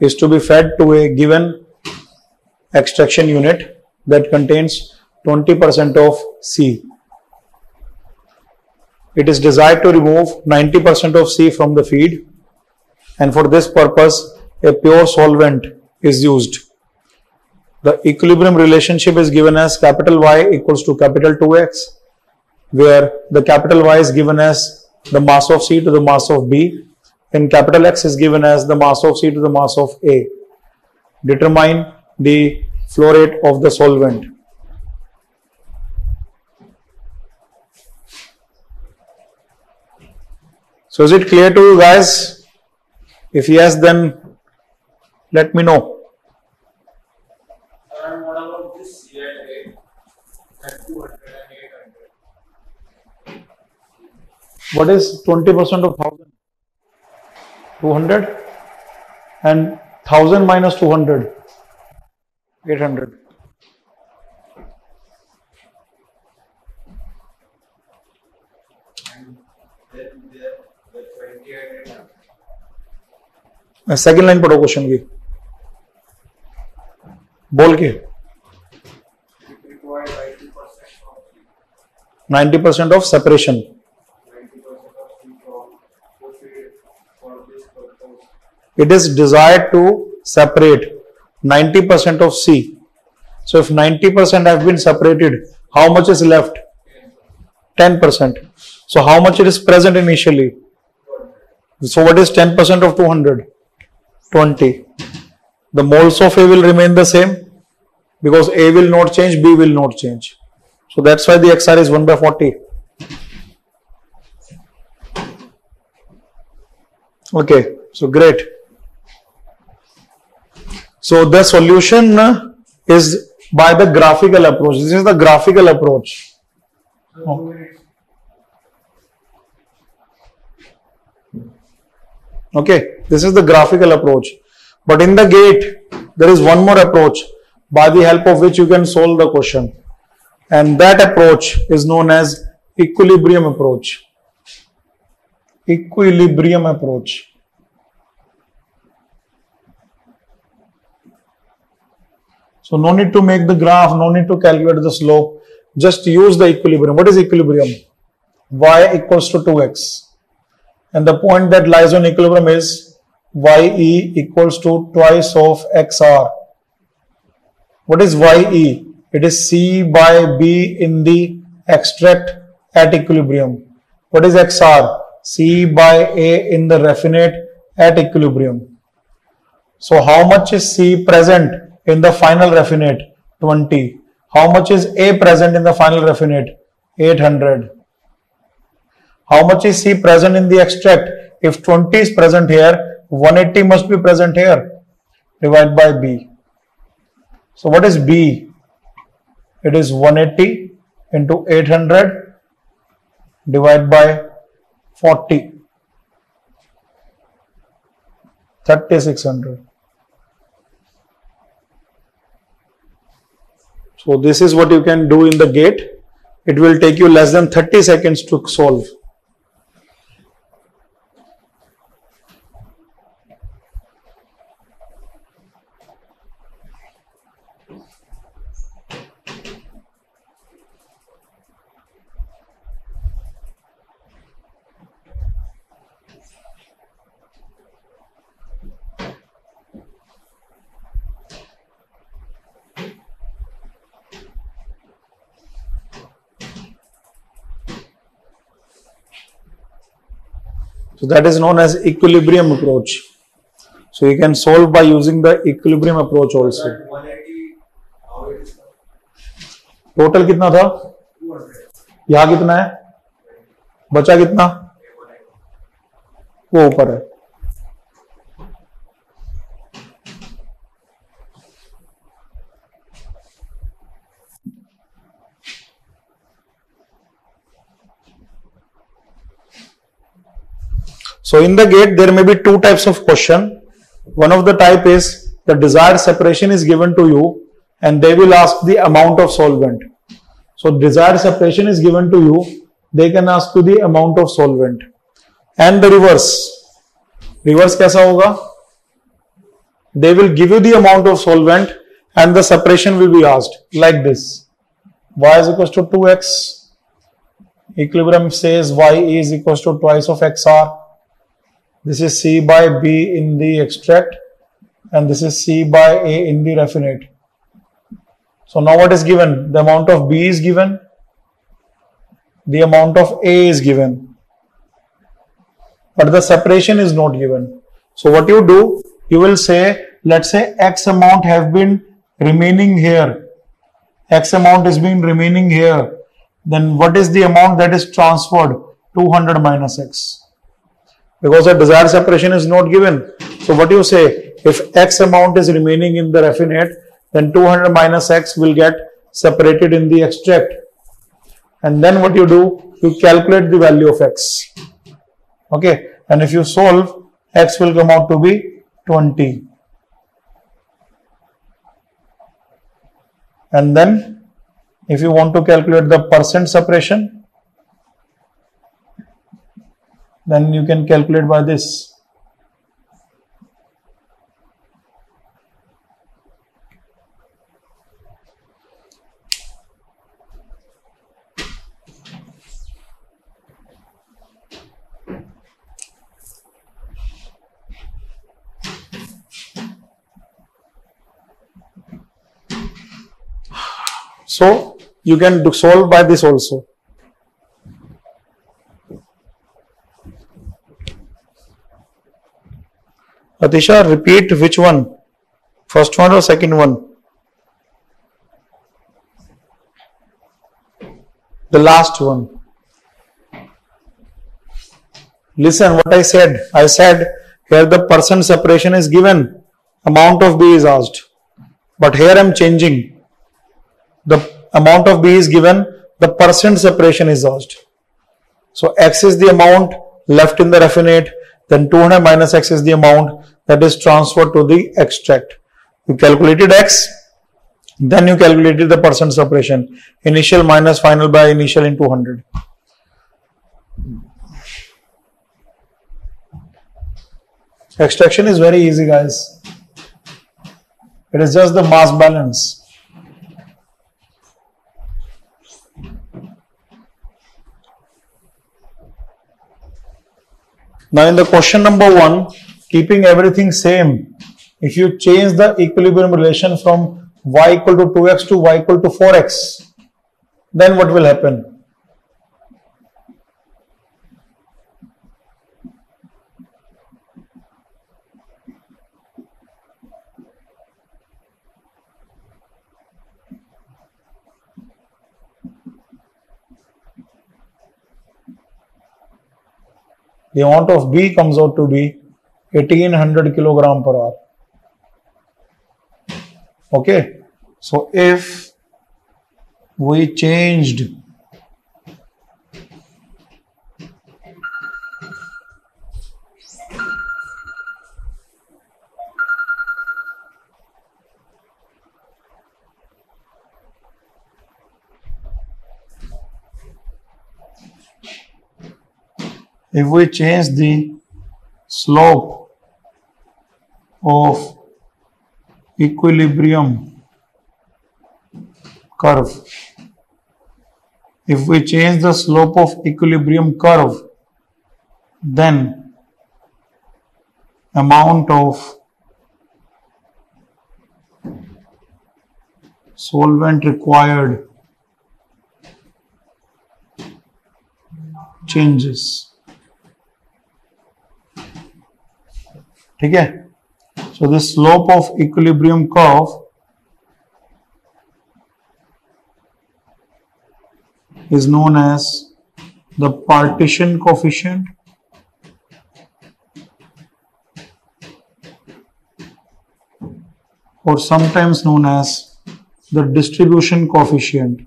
is to be fed to a given extraction unit that contains 20% of C. It is desired to remove 90% of C from the feed, and for this purpose a pure solvent is used. The equilibrium relationship is given as capital Y equals to capital 2X, where the capital Y is given as the mass of C to the mass of B, and capital X is given as the mass of C to the mass of A. Determine the flow rate of the solvent. So is it clear to you guys? If yes, then let me know. And what about this CLA at 200 and 800? What is 20% of 1000? 200 and 1000 minus 200? 800. Second line पढ़ो question की बोल के. 90% of separation. It is desired to separate 90% of C. So if 90% have been separated, how much is left? 10%. So how much it is present initially? So what is 10% of 200? 20. The moles of A will remain the same because A will not change, B will not change. So that's why the XR is 1 by 40. Okay, so great. So the solution is by the graphical approach. This is the graphical approach. Oh. Okay, this is the graphical approach. But in the gate, there is one more approach by the help of which you can solve the question. And that approach is known as equilibrium approach. Equilibrium approach. So no need to make the graph, no need to calculate the slope. Just use the equilibrium. What is equilibrium? Y equals to 2x. And the point that lies on equilibrium is YE equals to twice of XR. What is YE? It is C by B in the extract at equilibrium. What is XR? C by A in the raffinate at equilibrium. So how much is C present in the final raffinate? 20. How much is A present in the final raffinate? 800. How much is C present in the extract? If 20 is present here, 180 must be present here. Divide by B. So what is B? It is 180 into 800 divide by 40. 3600. So this is what you can do in the gate. It will take you less than 30 seconds to solve. So that is known as equilibrium approach. So you can solve by using the equilibrium approach also. Total कितना था? यहाँ कितना है? बचा कितना? वो ऊपर है. So in the gate there may be two types of question. One of the type is the desired separation is given to you and they will ask the amount of solvent. So desired separation is given to you, they can ask you the amount of solvent. And the reverse. Reverse kaisa hoga? They will give you the amount of solvent and the separation will be asked like this. Y is equals to 2x. Equilibrium says Y is equals to twice of XR. This is C by B in the extract and this is C by A in the raffinate. So now what is given? The amount of B is given, the amount of A is given, but the separation is not given. So what you do, you will say, let's say X amount have been remaining here, X amount is been remaining here, then what is the amount that is transferred? 200 minus X. Because the desired separation is not given. So what do you say? If X amount is remaining in the raffinate, then 200 minus X will get separated in the extract. And then what you do? You calculate the value of X. Okay. And if you solve, X will come out to be 20. And then if you want to calculate the percent separation, then you can calculate by this. So you can solve by this also. Atisha, repeat which one? First one or second one? The last one. Listen what I said. I said here the percent separation is given. Amount of B is asked. But here I am changing. The amount of B is given. The percent separation is asked. So X is the amount left in the raffinate. Then 200 minus X is the amount that is transferred to the extract. You calculated X, then you calculated the percent separation. Initial minus final by initial in 200. Extraction is very easy, guys. It is just the mass balance. Now in the question number 1, keeping everything same, if you change the equilibrium relation from y equal to 2x to y equal to 4x, then what will happen? The amount of B comes out to be 1800 kilogram per hour. Okay. So if we changed if we change the slope of equilibrium curve, if we change the slope of equilibrium curve, then amount of solvent required changes. ठीक है, so the slope of equilibrium curve is known as the partition coefficient or sometimes known as the distribution coefficient.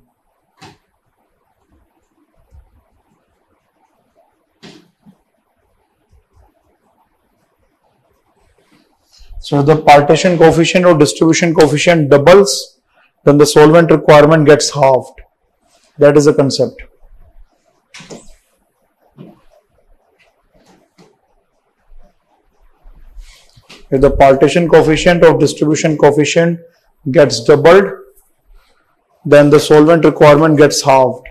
So if the partition coefficient or distribution coefficient doubles, then the solvent requirement gets halved. That is the concept. If the partition coefficient or distribution coefficient gets doubled, then the solvent requirement gets halved.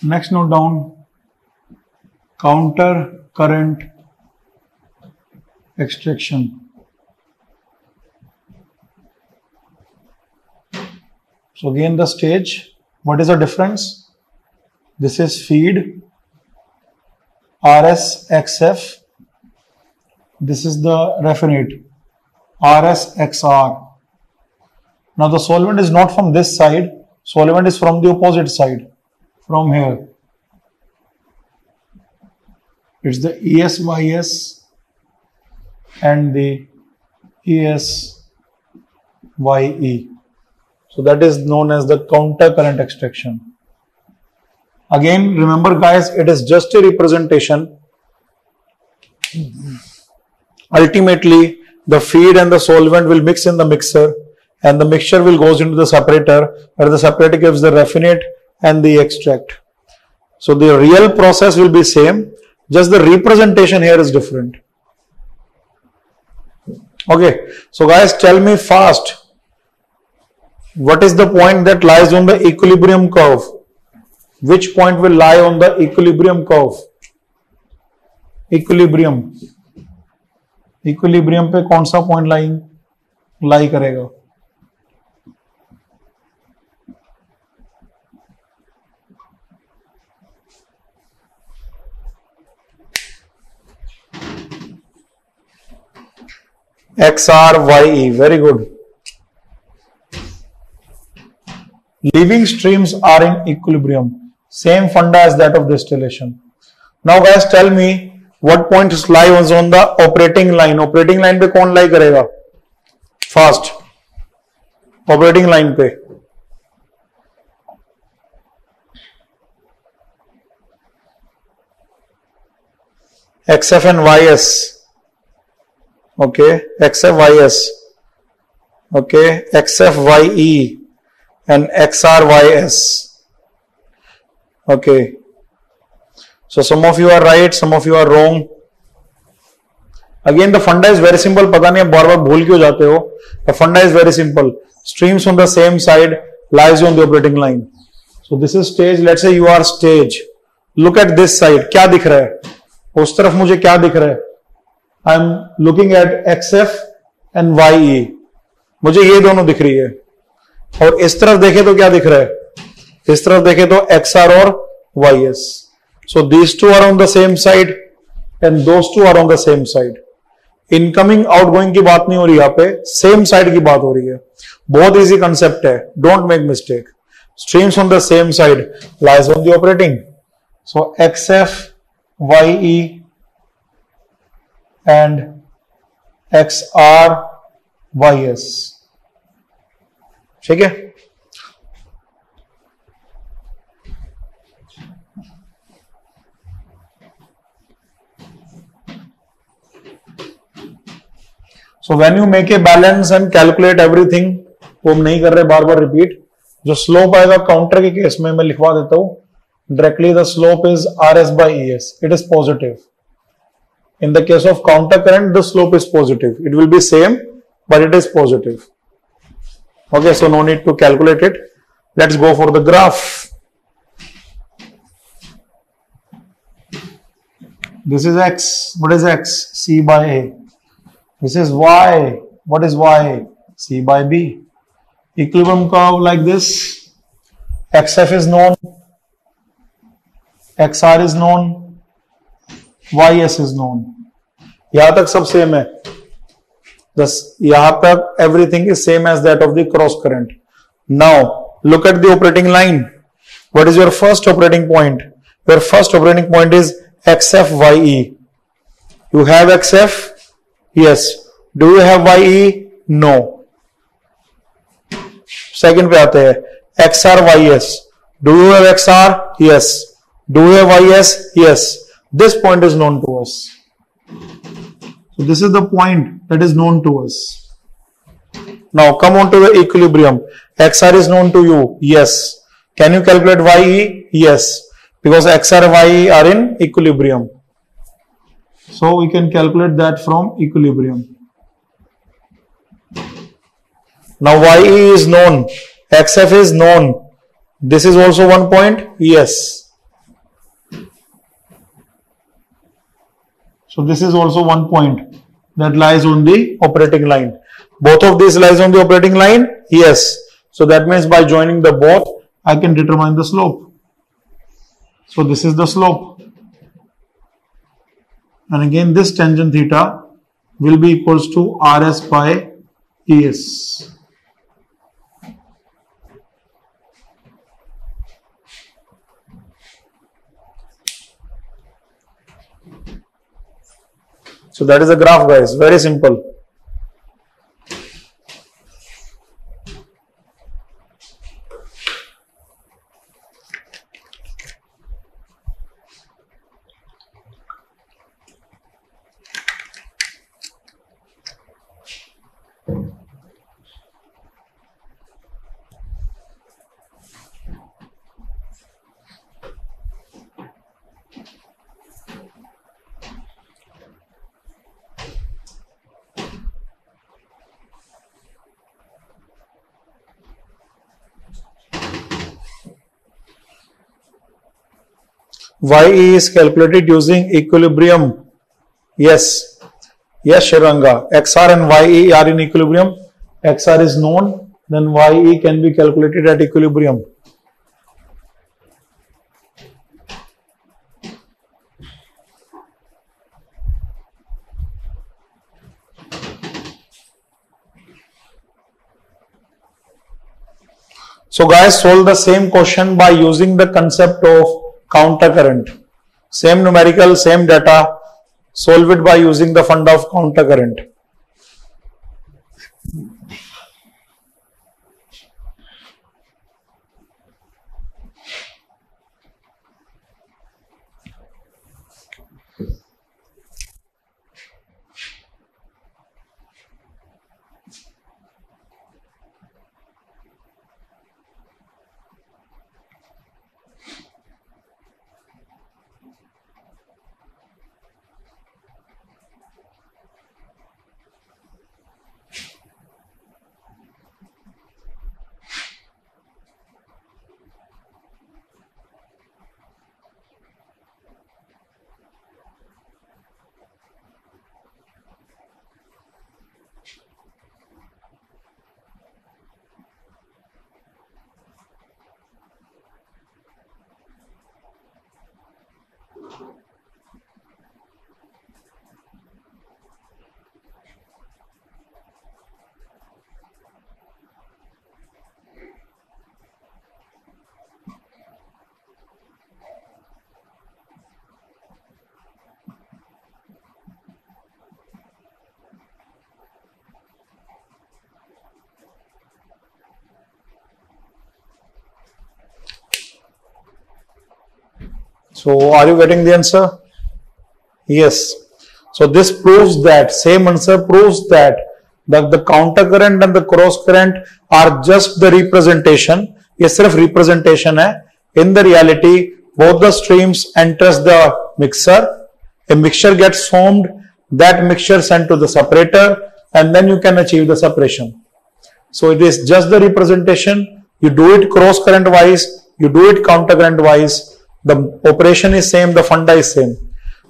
Next, note down counter current extraction. So again the stage, what is the difference? This is feed RSXF, this is the raffinate RSXR. Now the solvent is not from this side, solvent is from the opposite side. From here, it's the ESYS and the ESYE. So that is known as the counter current extraction. Again, remember guys, it is just a representation. Ultimately, the feed and the solvent will mix in the mixer and the mixture will goes into the separator, where the separator gives the raffinate and the extract. So the real process will be same, just the representation here is different. Okay, so guys, tell me fast, what is the point that lies on the equilibrium curve? Which point will lie on the equilibrium curve? Equilibrium. Equilibrium पे कौन सा point lie करेगा? XRYE, very good. Leaving streams are in equilibrium. Same funda as that of distillation. Now guys, tell me what point lies on the operating line. Operating line पे कौन lie करेगा? Fast. Operating line पे. XF and YS. Okay, XFYS, okay, XFYE and XRYS. Okay, so some of you are right, some of you are wrong. Again, the funda is very simple. पता नहीं बार बार भूल क्यों जाते हो? The funda is very simple. Streams on the same side lies on the operating line. So this is stage. Let's say you are stage. Look at this side. क्या दिख रहा है? उस तरफ मुझे क्या दिख रहा है? I am looking at XF and YE. मुझे ये दोनों दिख रही है और इस तरफ देखे तो क्या दिख रहा है? इस तरफ देखे तो XR और YS. So these two are on the same side and those two are on the same side. Incoming outgoing की बात नहीं हो रही यहाँ पे, same side की बात हो रही है. बहुत easy concept है. Don't make mistake. Streams on the same side lies on the operating. So XF, YE and XRYS. ठीक है, So when you make a balance and calculate everything, वो हम नहीं कर रहे बार बार रिपीट। जो स्लोप आएगा काउंटर के केस में मैं लिखवा देता हूं directly, the slope is RS by ES, it is positive. In the case of counter current, the slope is positive. It will be same, but it is positive. Okay, so no need to calculate it. Let's go for the graph. This is X. What is X? C by A. This is Y. What is Y? C by B. Equilibrium curve like this. XF is known. XR is known. YS is known. यहां तक सब same है, बस यहां तक everything is same as that of the cross current. Now look at the operating line, what is your first operating point? Your first operating point is XF YE. You have XF? Yes. Do you have YE? No. Second पे आते हैं XR YS. Do you have XR? Yes. Do you have YS? Yes. This point is known to us. So this is the point that is known to us. Now come on to the equilibrium. XR is known to you. Yes. Can you calculate YE? Yes. Because XR, YE are in equilibrium. So we can calculate that from equilibrium. Now YE is known. XF is known. This is also one point. Yes. So this is also one point that lies on the operating line. Both of these lies on the operating line? Yes. So that means by joining the both, I can determine the slope. So this is the slope. And again this tangent theta will be equals to RS by ES. So that is the graph, guys. Very simple. YE is calculated using equilibrium. Yes. Yes, Shiranga. XR and YE are in equilibrium. XR is known. Then YE can be calculated at equilibrium. So guys, solve the same question by using the concept of counter current. Same numerical, same data. Solve it by using the funda of counter current. So are you getting the answer? Yes. So this proves that, same answer proves that that the counter current and the cross current are just the representation. Yes, sirf representation hai. In the reality, both the streams enters the mixer. A mixture gets formed. That mixture sent to the separator, and then you can achieve the separation. So it is just the representation. You do it cross current wise. You do it counter current wise. The operation is same. The funda is same.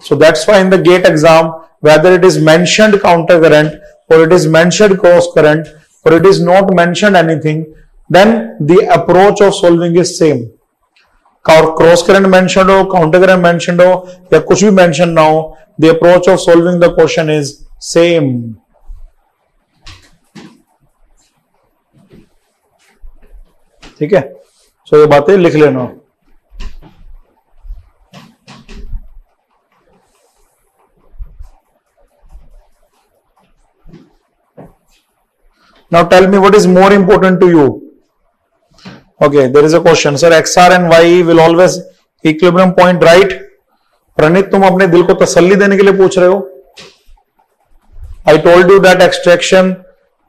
So that's why in the gate exam, whether it is mentioned counter current or it is mentioned cross current or it is not mentioned anything, then the approach of solving is same. Or cross current mentioned ho, counter current mentioned ho, ya kuch bhi mentioned na ho, the approach of solving the question is same. ठीक है, so ये बातें लिख लेना. Now tell me what is more important to you. Okay, there is a question, sir. XR and Y will always equilibrium point, right? Pranit, तुम अपने दिल को तसल्ली देने के लिए पूछ रहे हो. I told you that extraction,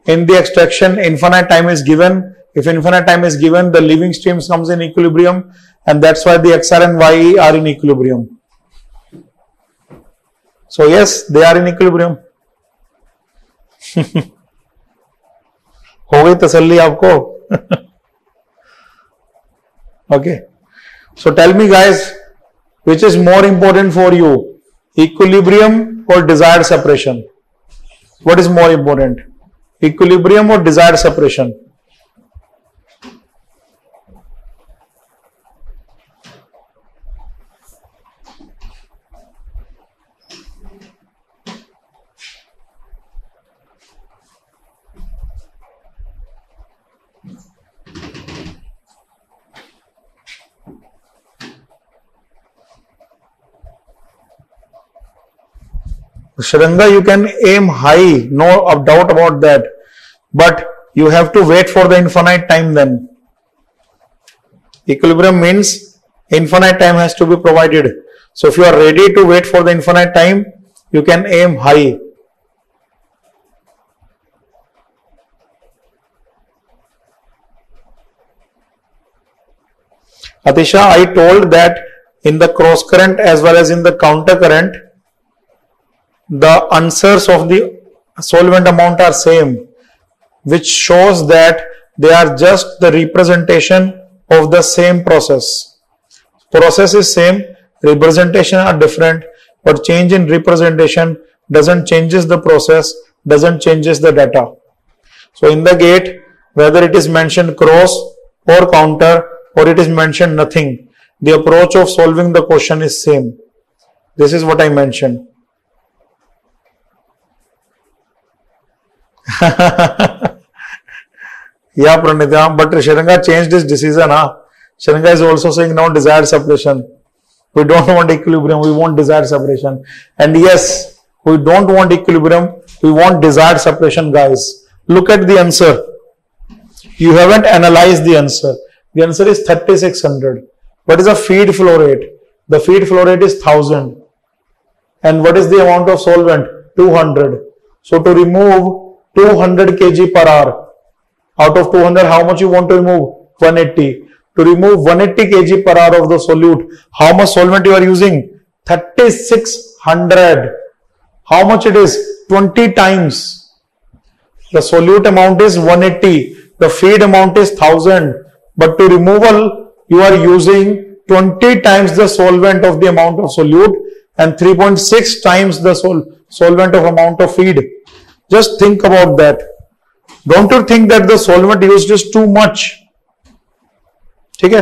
in the extraction, infinite time is given. If infinite time is given, the living streams comes in equilibrium, and that's why the XR and Y are in equilibrium. So yes, they are in equilibrium. हो गई तसल्ली आपको? Okay, so tell me guys, which is more important for you, equilibrium or desired separation? What is more important, equilibrium or desired separation? Sharanga, you can aim high, no doubt about that, but you have to wait for the infinite time then. Equilibrium means infinite time has to be provided. So if you are ready to wait for the infinite time, you can aim high. Atisha, I told that in the cross current as well as in the counter current, the answers of the solvent amount are same, which shows that they are just the representation of the same process. Process is same, representation are different, but change in representation doesn't changes the process, doesn't changes the data. So in the gate, whether it is mentioned cross or counter or it is mentioned nothing, the approach of solving the question is same. This is what I mentioned. Yeah, Pranitha, but Sharanga changed his decision. Huh? Sharanga is also saying now desired separation. We don't want equilibrium, we want desired separation. And yes, we don't want equilibrium, we want desired separation, guys. Look at the answer. You haven't analyzed the answer. The answer is 3600. What is the feed flow rate? The feed flow rate is 1000. And what is the amount of solvent? 200. So to remove 200 kg per hour. Out of 200, how much you want to remove? 180. To remove 180 kg per hour of the solute, how much solvent you are using? 3600. How much it is? 20 times. The solute amount is 180. The feed amount is 1000. But to removal, you are using 20 times the solvent of the amount of solute and 3.6 times the solvent of amount of feed. Just think about that. Don't you think that the solvent used is too much? ठीक है,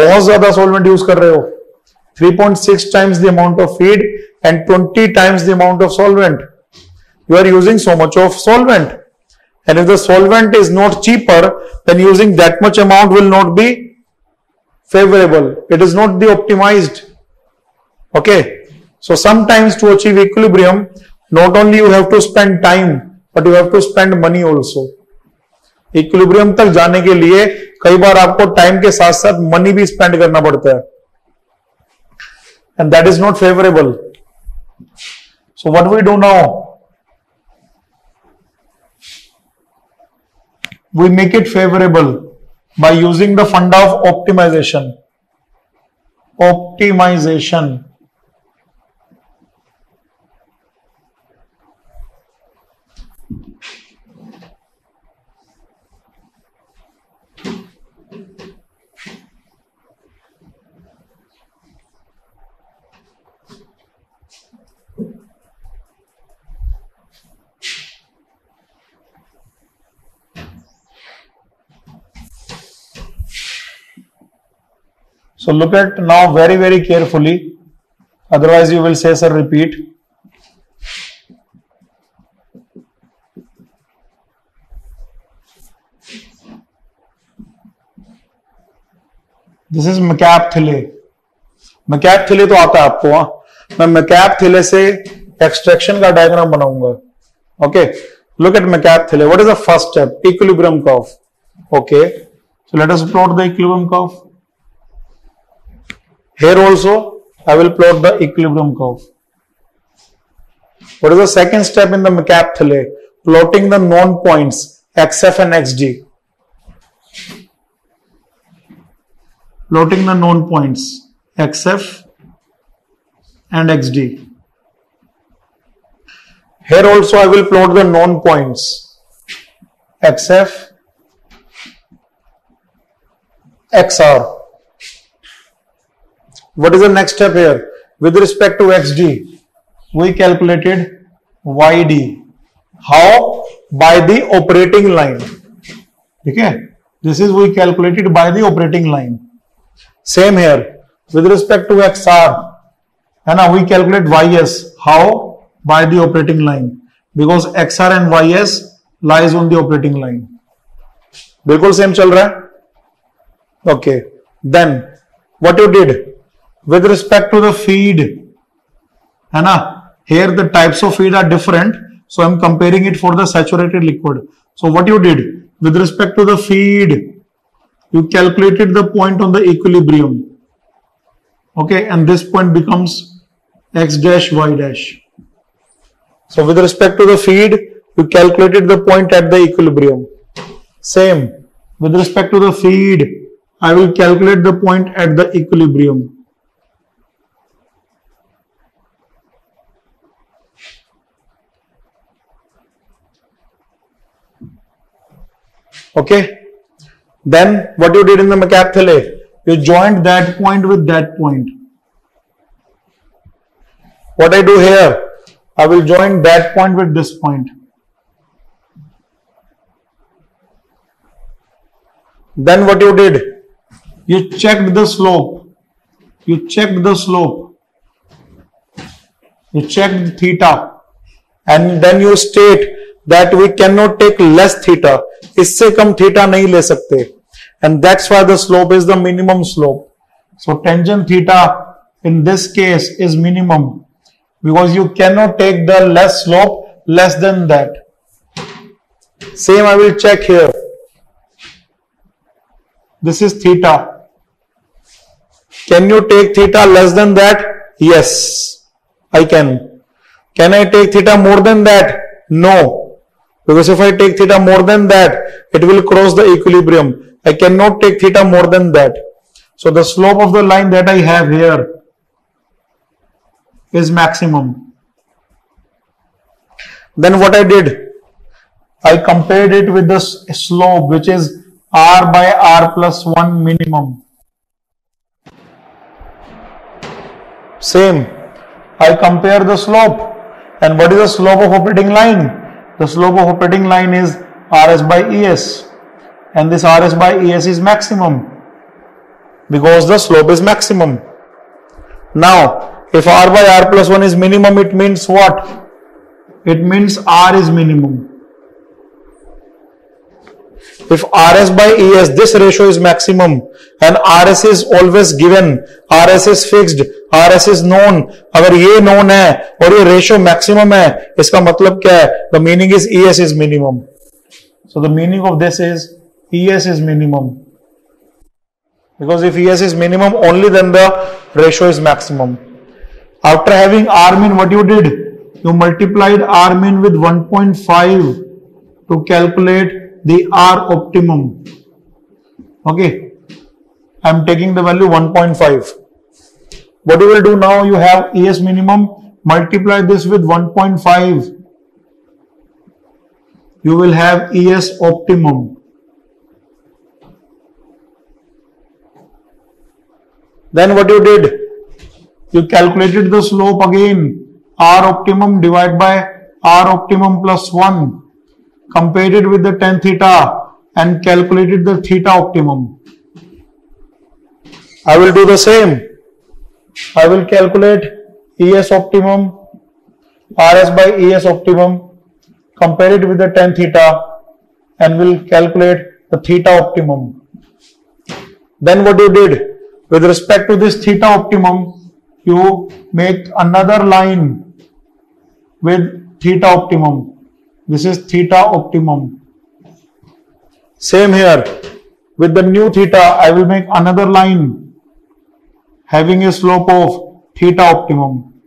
बहुत ज़्यादा solvent use कर रहे हो. 3.6 times the amount of feed and 20 times the amount of solvent. You are using so much of solvent. And if the solvent is not cheaper, then using that much amount will not be favorable. It is not the optimized. Okay. So sometimes to achieve equilibrium, not only you have to spend time, but you have to spend money also. Equilibrium तक जाने के लिए कई बार आपको time के साथ साथ money भी spend करना पड़ता है, and that is not favorable. So what we do now? we make it favorable by using the funda of optimization. Optimization. So look at now very, very carefully, otherwise you will say, sir, repeat. This is McCabe Thiele. McCabe Thiele तो आता है आपको, हाँ? मैं McCabe Thiele से extraction का diagram बनाऊंगा. Okay. Look at McCabe Thiele. What is the first step? Equilibrium curve. Okay. So let us plot the equilibrium curve. Here also, I will plot the equilibrium curve. What is the second step in the McCabe Thiele? Plotting the known points XF and XG. Plotting the known points XF and XD. Here also, I will plot the known points XF, XR. What is the next step here? With respect to XD, we calculated YD. How? By the operating line. Okay? This is we calculated by the operating line. Same here. With respect to XR, and now we calculate YS. How? By the operating line. Because XR and YS lies on the operating line. Bilkul same chal raha hai? Okay. Then, what you did? With respect to the feed, here the types of feed are different. So I am comparing it for the saturated liquid. So what you did? With respect to the feed, you calculated the point on the equilibrium. Okay, and this point becomes X dash Y dash. So with respect to the feed, you calculated the point at the equilibrium. Same. With respect to the feed, I will calculate the point at the equilibrium. Okay, then what you did in the McCabe Thiele, you joined that point with that point. What I do here, I will join that point with this point. Then what you did, you checked the slope, you checked the slope, you checked theta, and then you state that we cannot take less theta. इससे कम theta नहीं ले सकते, and that's why the slope is the minimum slope. So tangent theta in this case is minimum because you cannot take the less slope less than that. Same I will check here. This is theta. Can you take theta less than that? Yes, I can. Can I take theta more than that? No. Because if I take theta more than that, it will cross the equilibrium. I cannot take theta more than that. So the slope of the line that I have here is maximum. Then what I did, I compared it with the slope, which is R by R plus 1 minimum. Same. I compare the slope. And what is the slope of operating line? The slope of operating line is Rs by Es, and this Rs by Es is maximum because the slope is maximum. Now, if R by R plus 1 is minimum, it means what? It means R is minimum. If Rs by Es, this ratio is maximum, and Rs is always given, Rs is fixed, Rs is known. अगर ये known है और ये ratio maximum है, इसका मतलब क्या है? The meaning is Es is minimum. So the meaning of this is Es is minimum. Because if Es is minimum, only then the ratio is maximum. After having R min, what you did? You multiplied R min with 1.5 to calculate the R optimum. Okay, I am taking the value 1.5. What you will do now, you have ES minimum, multiply this with 1.5. You will have ES optimum. Then what you did, you calculated the slope again, R optimum divided by R optimum plus 1, compared it with the tan theta and calculated the theta optimum. I will do the same. I will calculate ES optimum, RS by ES optimum, compare it with the tan theta and will calculate the theta optimum. Then what you did, with respect to this theta optimum, you make another line with theta optimum. This is theta optimum. Same here, with the new theta, I will make another line having a slope of theta optimum.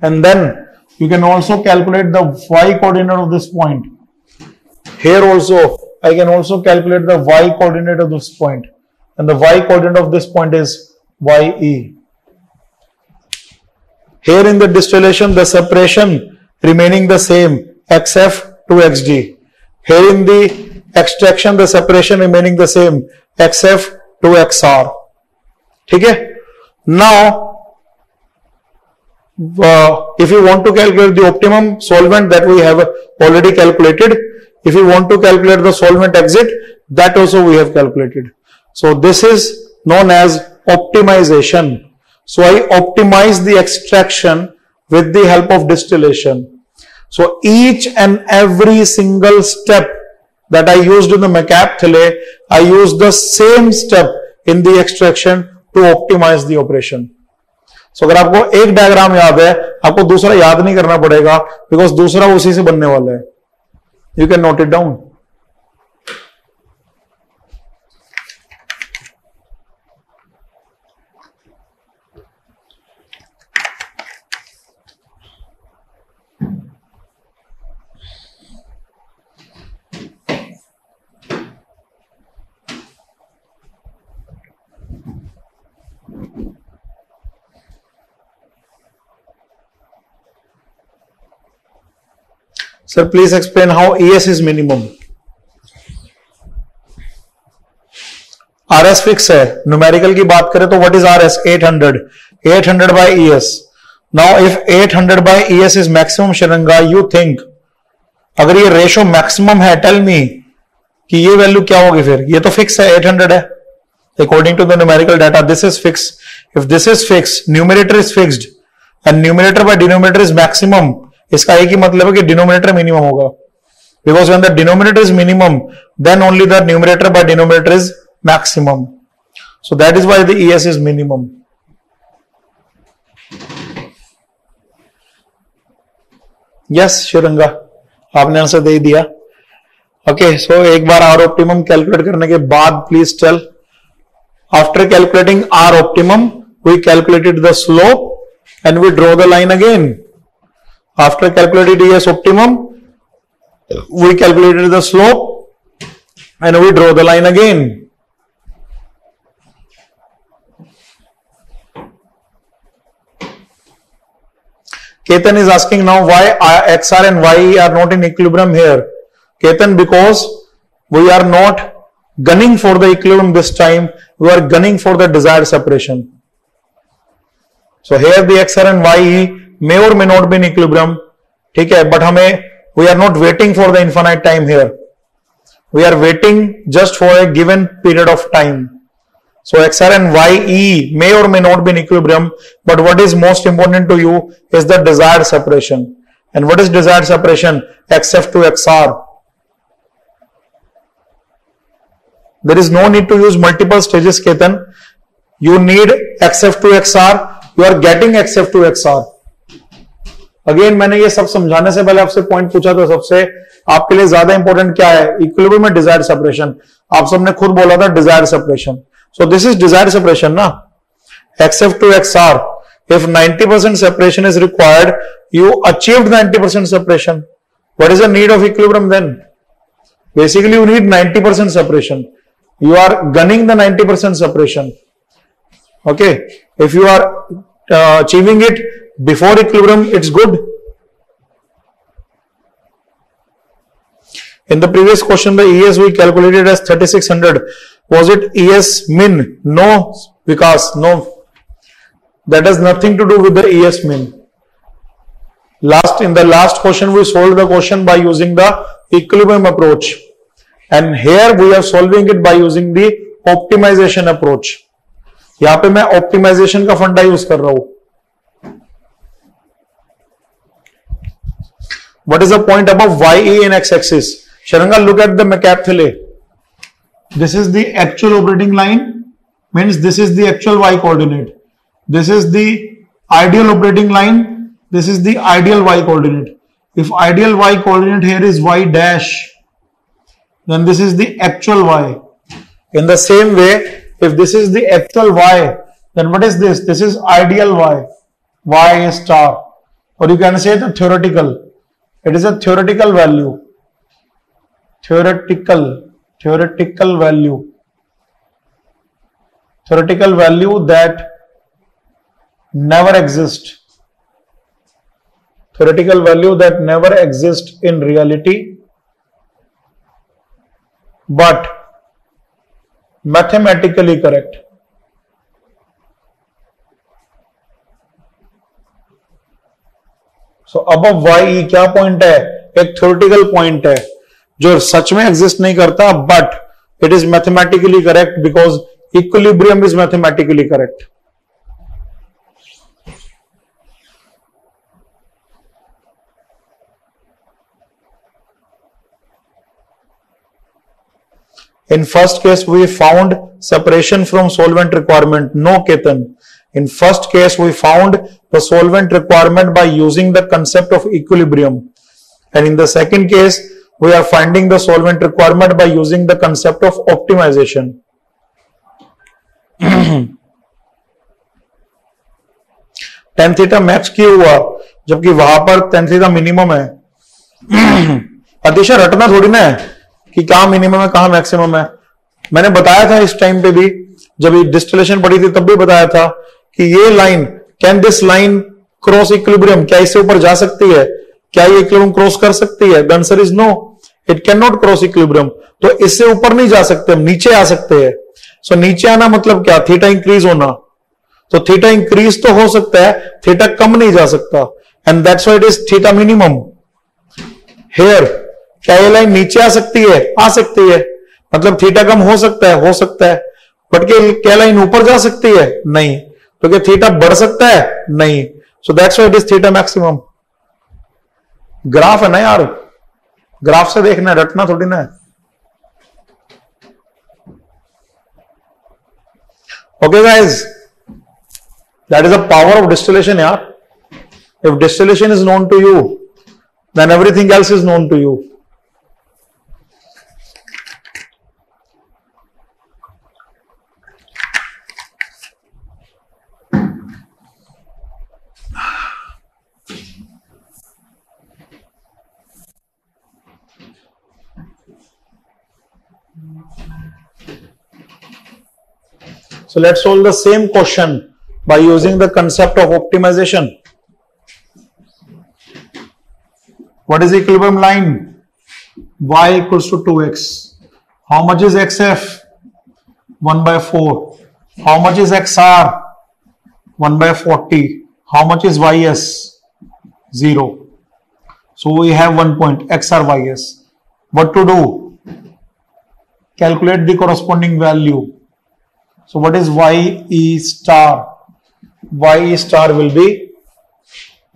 And then you can also calculate the y coordinate of this point. Here also, I can also calculate the y coordinate of this point. And the y coordinate of this point is ye. Here in the distillation, the separation remaining the same, xf to xg. Here in the extraction, the separation remaining the same, xf to xr. Okay? Now, if you want to calculate the optimum solvent, that we have already calculated. If you want to calculate the solvent exit, that also we have calculated. So this is known as optimization. So I optimize the extraction with the help of distillation. So each and every single step that I used in the McCabe Thiele, I used the same step in the extraction to optimize the operation. So अगर आपको एक diagram याद है, आपको दूसरा याद नहीं करना पड़ेगा, because दूसरा उसी से बनने वाला है. You can note it down. Sir, please explain how ES is minimum. RS fixed है. Numerical की बात करें तो what is RS? 800. 800 by ES. Now, if 800 by ES is maximum, Sharanga, you think, अगर ये ratio maximum है, tell me कि ये value क्या होगी फिर? ये तो fixed है, 800 है. According to the numerical data, this is fixed. If this is fixed, numerator is fixed, and numerator by denominator is maximum. इसका एक ही मतलब है कि denominator minimum होगा, because when the denominator is minimum, then only the numerator by denominator is maximum. So that is why the ES is minimum. Yes, Shiranga, आपने answer दे दिया. Okay, so एक बार R optimum calculate करने के बाद please tell. After calculating R optimum, we calculated the slope and we draw the line again. After calculated ES optimum, we calculated the slope and we draw the line again. Ketan is asking now why XR and YE are not in equilibrium here. Ketan, because we are not gunning for the equilibrium this time, we are gunning for the desired separation. So here the XR and YE may or may not be in equilibrium, ठीक है, but हमें, we are not waiting for the infinite time here. We are waiting just for a given period of time. So XR and YE may or may not be in equilibrium, but what is most important to you is the desired separation. And what is desired separation? XF to XR. There is no need to use multiple stages, Ketan. You need XF to XR, you are getting XF to XR. Again मैंने ये सब समझाने से पहले आपसे point पूछा, तो सबसे आपके लिए ज्यादा इंपॉर्टेंट क्या है? इक्विलिब्रियम में डिजायर्ड सेपरेशन. आप सबने खुद बोला था desired separation. So this is desired separation ना, XF to XR. If 90% separation is required, you achieved 90% separation. What is the need of equilibrium then? Basically, you need 90% suppression. You are gunning the 90% suppression. Okay. If you are achieving it before equilibrium, it's good. In the previous question, the ES we calculated as 3600. Was it ES min? No, Vikas, no. That has nothing to do with the ES min. In the last question, we solved the question by using the equilibrium approach. And here we are solving it by using the optimization approach. यहाँ पे मैं optimisation का फंडा use कर रहा हूं. What is the point above YE in X axis? Sharanga, look at the McCabe fillet. This is the actual operating line, means this is the actual Y coordinate. This is the ideal operating line. This is the ideal Y coordinate. If ideal Y coordinate here is Y dash, then this is the actual Y. In the same way, if this is the actual Y, then what is this? This is ideal Y, Y star, or you can say the theoretical. It is a theoretical value, theoretical value that never exists, theoretical value that never exists in reality, but mathematically correct. So above YE क्या point है? एक theoretical point है जो सच में exist नहीं करता, but it is mathematically correct because equilibrium is mathematically correct. In first case, we found separation from solvent requirement. No, Ketan. In first case, we found the solvent requirement by using the concept of equilibrium. And in the second case, we are finding the solvent requirement by using the concept of optimization. tan theta max क्यों हुआ जबकि वहां पर tan theta minimum है? अतिशय रटना थोड़ी ना है कि कहां मिनिमम है कहां मैक्सिमम है. मैंने बताया था इस टाइम पे भी, जब ये डिस्टिलेशन पड़ी थी तब भी बताया था कि ये line, can this line cross equilibrium, क्या इससे ऊपर जा सकती है, क्या ये इक्विलिब्रियम क्रॉस कर सकती है? The answer is no, it can not cross equilibrium. तो इससे ऊपर नहीं जा सकते, हम नीचे आ सकते हैं. सो नीचे आना मतलब क्या? थीटा इंक्रीज होना. तो थीटा इंक्रीज तो हो सकता है, थीटा कम नहीं जा सकता, and that's why it is theta minimum here. क्या ये लाइन नीचे आ सकती है? आ सकती है, मतलब थीटा कम हो सकता है, हो सकता है. बट क्या लाइन ऊपर जा सकती है? नहीं. तो क्या थीटा बढ़ सकता है? नहीं. So that's why it is theta maximum. Graph है ना यार, ग्राफ से देखना है, रटना थोड़ी ना है. Okay guys, that is the power of distillation यार. If distillation is known to you, then everything else is known to you. So let's solve the same question by using the concept of optimization. What is the equilibrium line? Y equals to 2x. How much is xf? 1/4. How much is xr? 1/40. How much is ys? 0. So we have 1 point, xr, ys. What to do? Calculate the corresponding value. So what is YE star? YE star will be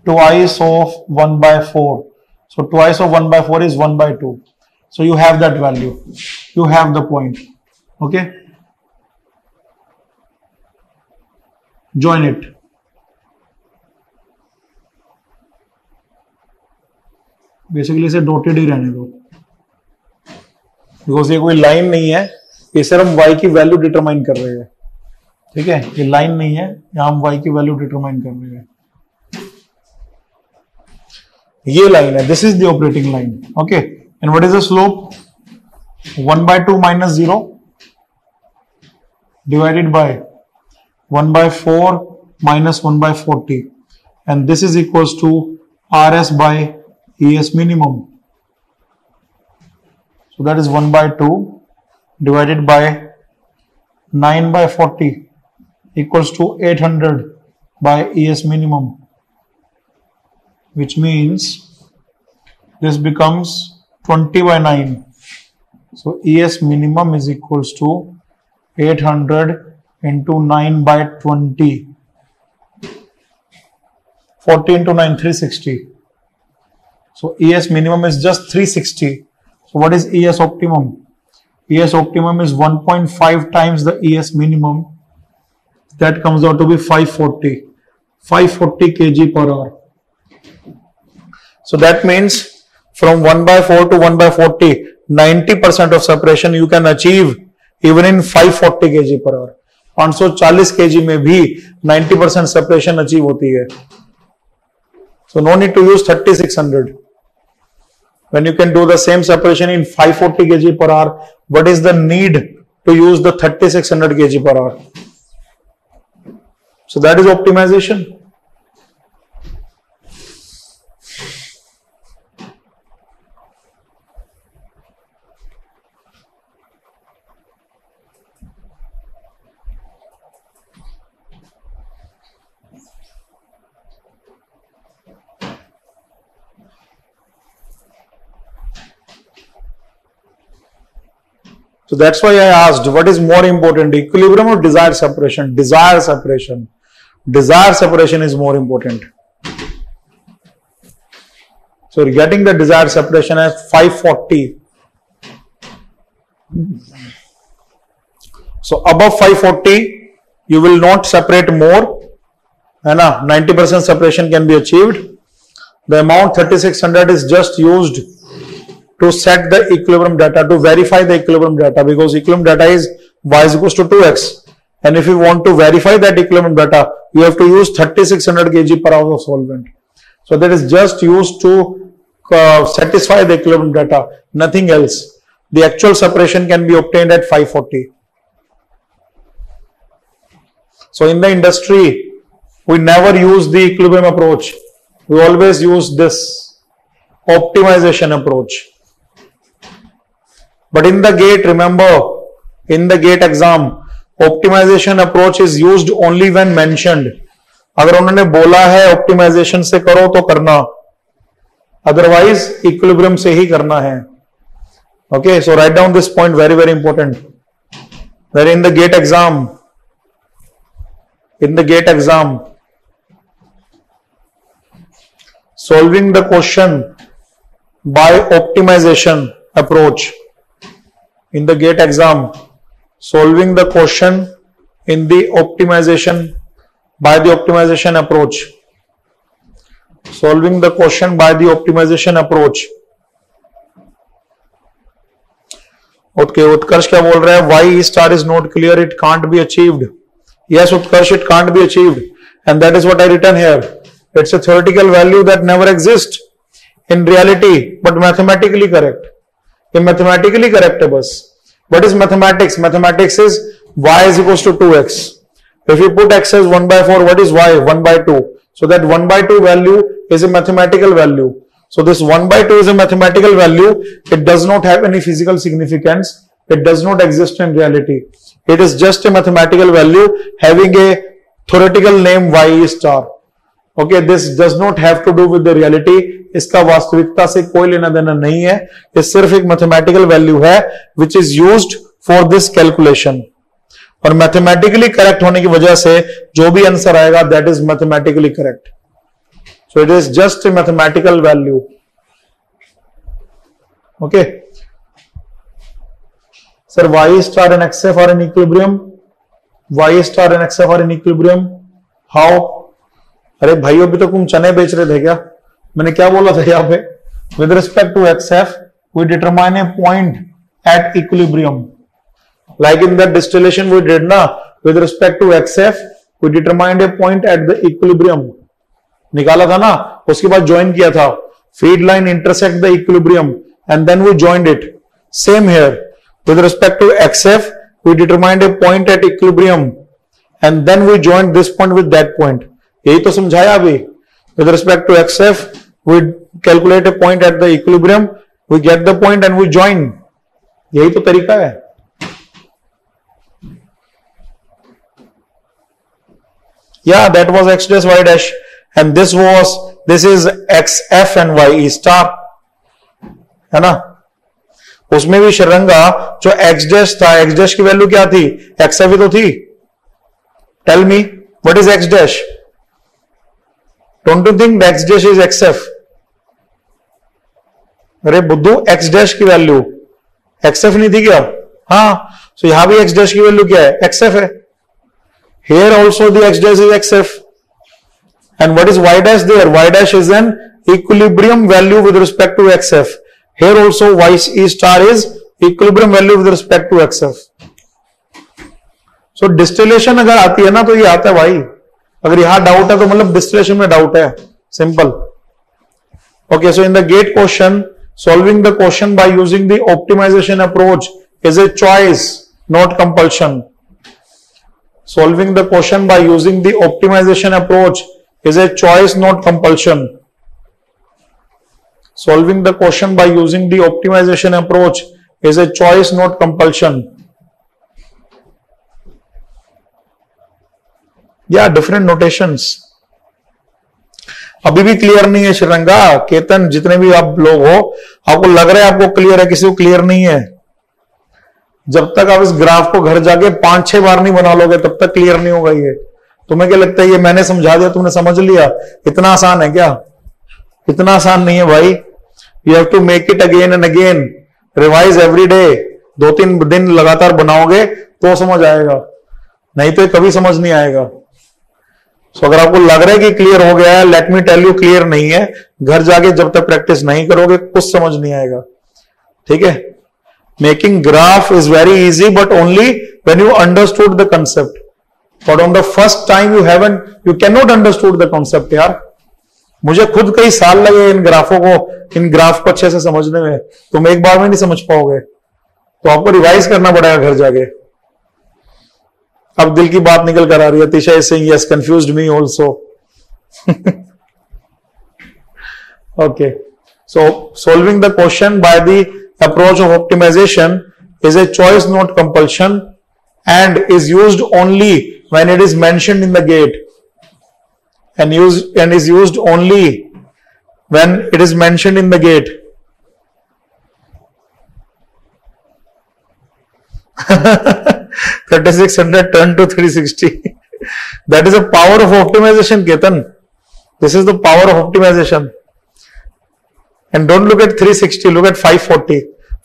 twice of 1/4. So twice of 1/4 is 1/2. So you have that value. You have the point. Okay. Join it. Basically इसे dotted ही रहने दो, because ये कोई line नहीं है, ये सिर्फ हम y की वैल्यू डिटरमाइन कर रहे हैं. ठीक है, ये लाइन नहीं है, यहाँ हम y की वैल्यू डिटरमाइन कर रहे हैं. ये लाइन है, this is the operating line. Okay, and what is the slope? 1 by 2 minus 0 divided by 1 by 4 minus 1 by 40, and this is equals to RS by ES minimum. So that is 1 by 2 divided by 9 by 40 equals to 800 by ES minimum, which means this becomes 20 by 9. So ES minimum is equals to 800 into 9 by 20. 40 into 9, 360. So ES minimum is just 360. So what is ES optimum? ES optimum is 1.5 times the ES minimum. That comes out to be 540 kg per hour. So that means from 1 by 4 to 1 by 40, 90% of separation you can achieve even in 540 kg per hour. 540 kg में भी 90% separation achieve होती है. So no need to use 3600. When you can do the same separation in 540 kg per hour, what is the need to use the 3600 kg per hour? So that is optimization. So that's why I asked, what is more important, equilibrium or desired separation? Desired separation. Desired separation is more important. So we're getting the desired separation as 540. So above 540, you will not separate more. 90% separation can be achieved. The amount 3600 is just used to set the equilibrium data, to verify the equilibrium data, because equilibrium data is y is equals to 2x, and if you want to verify that equilibrium data, you have to use 3600 kg per hour of solvent. So that is just used to satisfy the equilibrium data, nothing else. The actual separation can be obtained at 540. So in the industry, we never use the equilibrium approach. We always use this optimization approach. But in the GATE, remember, in the GATE exam, optimization approach is used only when mentioned. अगर उन्होंने बोला है optimization से करो तो करना, otherwise equilibrium से ही करना है. Okay, so write down this point, very very important. That in the GATE exam, solving the question by optimization approach. In the GATE exam, solving the question in the optimization by the optimization approach. Solving the question by the optimization approach. Okay, Utkarsh क्या बोल रहा है? Why E star is not clear? It can't be achieved. Yes, Utkarsh, it can't be achieved, and that is what I written here. It's a theoretical value that never exists in reality, but mathematically correct. In mathematically correct bus. What is mathematics? Mathematics is y is equals to 2x. If you put x as 1 by 4, what is y? 1 by 2. So that 1 by 2 value is a mathematical value. So this 1 by 2 is a mathematical value. It does not have any physical significance. It does not exist in reality. It is just a mathematical value having a theoretical name y star. Okay, this does not have to do with the reality. इसका वास्तविकता से कोई लेना देना नहीं है. ये सिर्फ एक मैथमेटिकल वैल्यू है which is used for this calculation. और मैथमेटिकली करेक्ट होने की वजह से जो भी आंसर आएगा that is mathematically correct. So it is just a mathematical value. Okay. Sir, y star and xf are in equilibrium. Y star and xf are in equilibrium. How? अरे भाइयों भी तो तुम चने बेच रहे थे क्या? मैंने क्या बोला था यहाँ पे? With respect to xf, we determine a point at equilibrium. Like in the distillation we did ना, with respect to xf, we determined a point at the equilibrium. निकाला था ना, उसके बाद join किया था. Feed line intersect the equilibrium and then we joined it. Same here. With respect to XF, we determined a point at equilibrium and then we joined this point with that point. यही तो समझाया अभी. With respect to XF, we calculate a point at the equilibrium, we get the point and we join. यही तो तरीका है. Yeah, that was X dash Y dash and this is XF and YE star, है ना. उसमें भी शरंगा जो X dash था, एक्स डैश की वैल्यू क्या थी, एक्स एफ तो थी. Tell me what is X dash. Don't you think X dash is X F? अरे बुद्धू, एक्स डैश की वैल्यू एक्स एफ नहीं थी क्या? हाँ. सो यहां भी एक्स डैश की वैल्यू क्या है, एक्स एफ है. Here also the X dash is X F and what is Y dash there? Y dash is an equilibrium value with respect to X F. Here also Y E star is equilibrium value with respect to XF. So distillation अगर आती है ना तो ये आता है भाई. अगर यहाँ doubt है तो मतलब distillation में doubt है. Simple. Okay, so in the gate question, solving the question by using the optimization approach is a choice, not compulsion. Solving the question by using the optimization approach is a choice, not compulsion. Solving the question by using the optimization approach is a choice, not compulsion. Yeah, different notations. अभी भी clear नहीं है श्रीरंगा, केतन, जितने भी आप लोग हो, आपको लग रहा है आपको क्लियर है, किसी को क्लियर नहीं है. जब तक आप इस ग्राफ को घर जाके 5-6 बार नहीं बना लोगे तब तक क्लियर नहीं होगा ये. तुम्हें क्या लगता है ये मैंने समझा दिया तुमने समझ लिया, इतना आसान है क्या? इतना आसान नहीं है भाई. You have to make it again and again, revise every day. 2-3 दिन लगातार बनाओगे तो समझ आएगा, नहीं तो कभी समझ नहीं आएगा. So, अगर आपको लग रहा है कि क्लियर हो गया है, let me tell you clear नहीं है. घर जाके जब तक प्रैक्टिस नहीं करोगे कुछ समझ नहीं आएगा. ठीक है. Making graph is very easy but only when you understood the concept. But on the first time you can not understood the concept. यार मुझे खुद कई साल लगे इन ग्राफ को अच्छे से समझने में. तुम एक बार में नहीं समझ पाओगे तो आपको रिवाइज करना पड़ेगा घर जाके. अब दिल की बात निकल कर आ रही है. Tisha is saying yes confused me also. Okay, so solving the question by the approach of optimization is a choice not compulsion and is used only when it is mentioned in the GATE. And is used only when it is mentioned in the gate. $3600 turned to $360. That is the power of optimization, Ketan. This is the power of optimization. And don't look at 360, look at 540.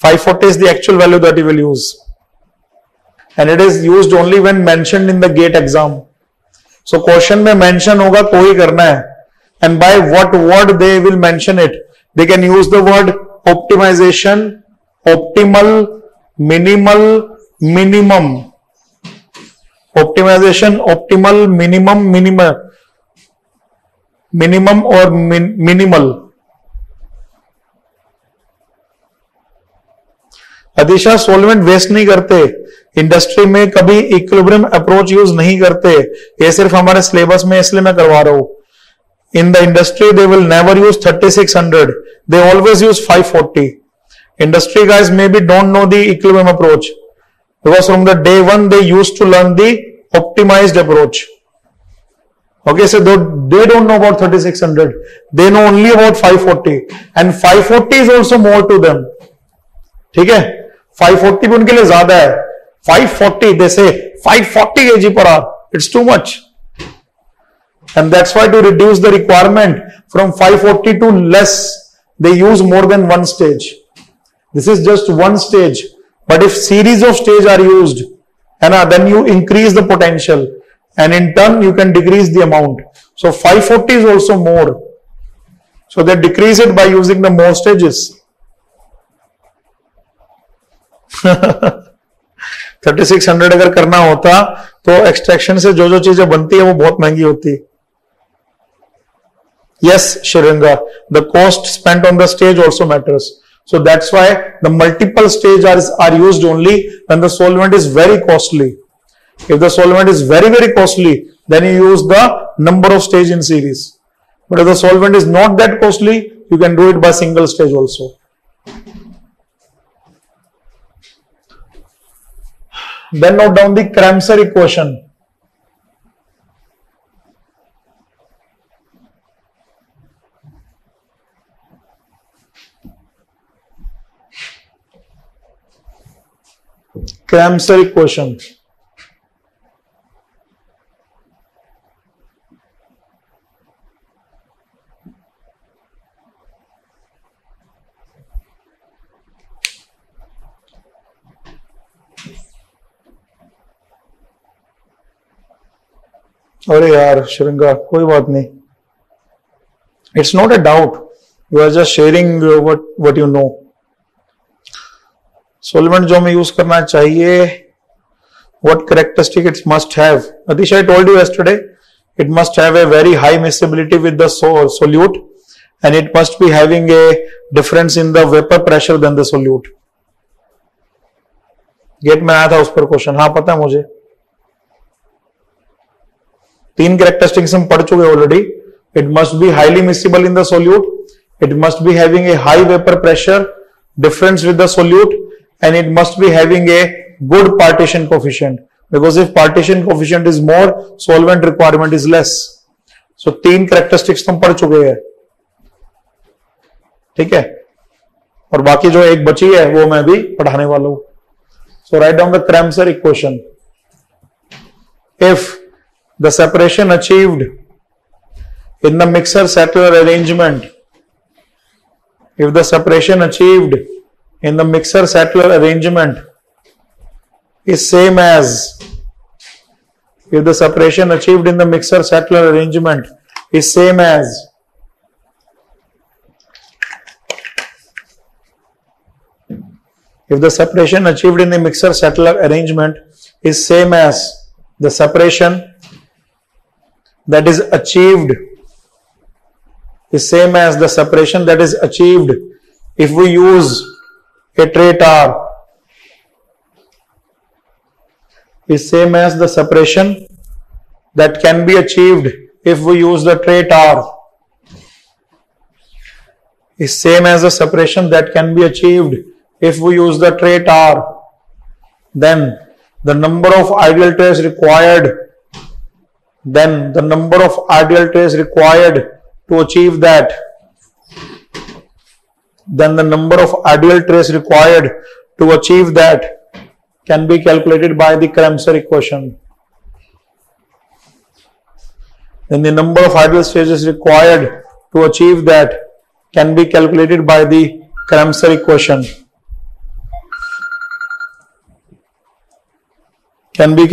540 is the actual value that you will use. And it is used only when mentioned in the gate exam. So question में mention होगा तो ही करना है. And by what word they will mention it, they can use the word optimisation, optimal, minimal, minimum. Optimisation, optimal, minimum, minimum और minimal. Adisha, solvent waste नहीं करते, industry में कभी इक्विलिब्रियम अप्रोच यूज नहीं करते. ये सिर्फ हमारे सिलेबस में इसलिए मैं करवा रहा हूं. In the industry they will never use 3600, they always use 540. Industry guys may be don't know the equilibrium approach because from the day one they use to learn the optimised approach. Okay, so they don't know about 3600, they know only about 540 and 540 is also more to them. ठीक है, 540 भी उनके लिए ज्यादा है. 540, they say 540 kg/h. It's too much, and that's why to reduce the requirement from 540 to less, they use more than one stage. This is just one stage, but if series of stages are used, and then you increase the potential, and in turn you can decrease the amount. So 540 is also more. So they decrease it by using the more stages. 3600 अगर करना होता तो extraction से जो जो चीजें बनती है वो बहुत महंगी होती. Yes Sriranga, the cost spent on the stage also matters. So that's why the multiple stage are used only when the solvent is very costly. If the solvent is very costly, then you use the number of stage in series. But if the solvent is not that costly, you can do it by single stage also. Then note down the Cramser equation. Cramser equation. अरे यार श्रृंगा कोई बात नहीं. It's not a doubt. You are just sharing what you know. Solvent जो हमें use करना चाहिए, what characteristic it must have. Atish, I told you yesterday, it must have a very high miscibility with the solute, and it must be having a difference in the vapor pressure than the solute. Gate में आया था उस पर question. हाँ पता है मुझे. तीन कैरेक्टरिस्टिक्स हम पढ़ चुके already. It must be highly miscible in the solute, it must be having a high vapour pressure difference with the solute, and it must be having a good partition coefficient, because if partition coefficient is more, solvent requirement is less. So तीन characteristics हम पढ़ चुके हैं, ठीक है, और बाकी जो एक बची है वो मैं भी पढ़ाने वाला हूं. So write down the Kremser equation. If the separation achieved in the mixer settler arrangement, if the separation achieved in the mixer settler arrangement is same as, if the separation achieved in the mixer settler arrangement is same as if the separation achieved in the mixer settler arrangement is same as the separation that is achieved, is same as the separation that is achieved if we use a trait R, is same as the separation that can be achieved if we use the trait R, is same as the separation that can be achieved if we use the trait R, then the number of ideal traits required to achieve that, can be calculated by the Cramser equation. Then the number of ideal stages required to achieve that can be calculated by the Cramser equation. So what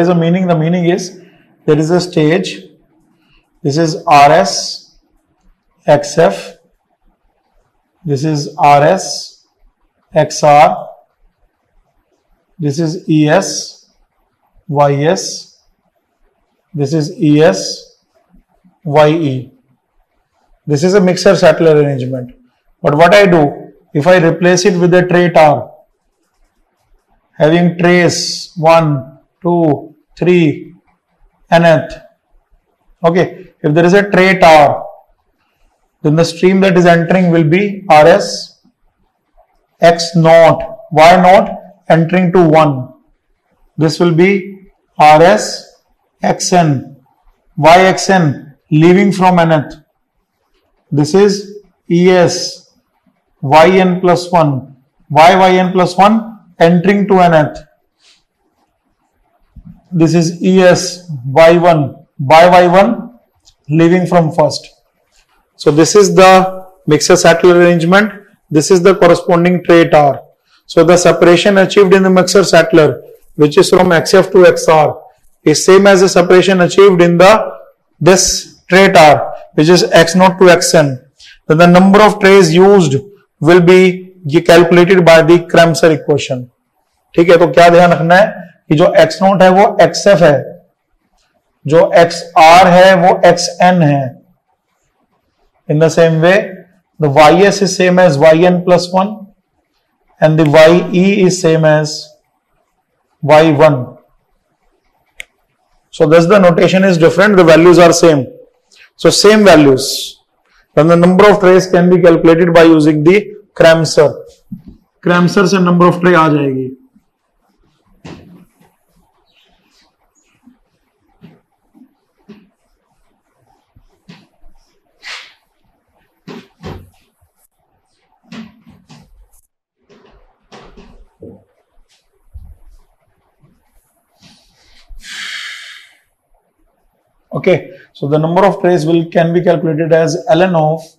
is the meaning? The meaning is, there is a stage, this is RS, XF, this is RS, XR, this is ES, YS, this is ES, YE. This is a mixer settler arrangement. But what I do, if I replace it with a trait R, having trace 1, 2, 3, nth. Okay, if there is a trait R, then the stream that is entering will be RS, X naught, Y naught entering to 1. This will be RS, Xn, Yxn leaving from nth. This is Es, Yn plus 1, Yn plus 1 entering to nth. This is Es, Y1, Y1 leaving from first. So this is the mixer settler arrangement. This is the corresponding trait R. So the separation achieved in the mixer settler, which is from XF to XR, is same as the separation achieved in this trait R, which is X0 to Xn. Then the number of traits used will be calculated by the Cramser equation. ठीक है, तो क्या ध्यान रखना है कि जो x note है वो एक्स एफ है, जो एक्स आर है वो एक्स एन है. In the same way the Y S is same as Y N plus one and the Y E is same as Y one. So thus the notation is different, the values are same. So same values. Then the number of trays can be calculated by using the Cramser. Cramser से number of tray आ जाएगी. Okay, so the number of trays can be calculated as ln of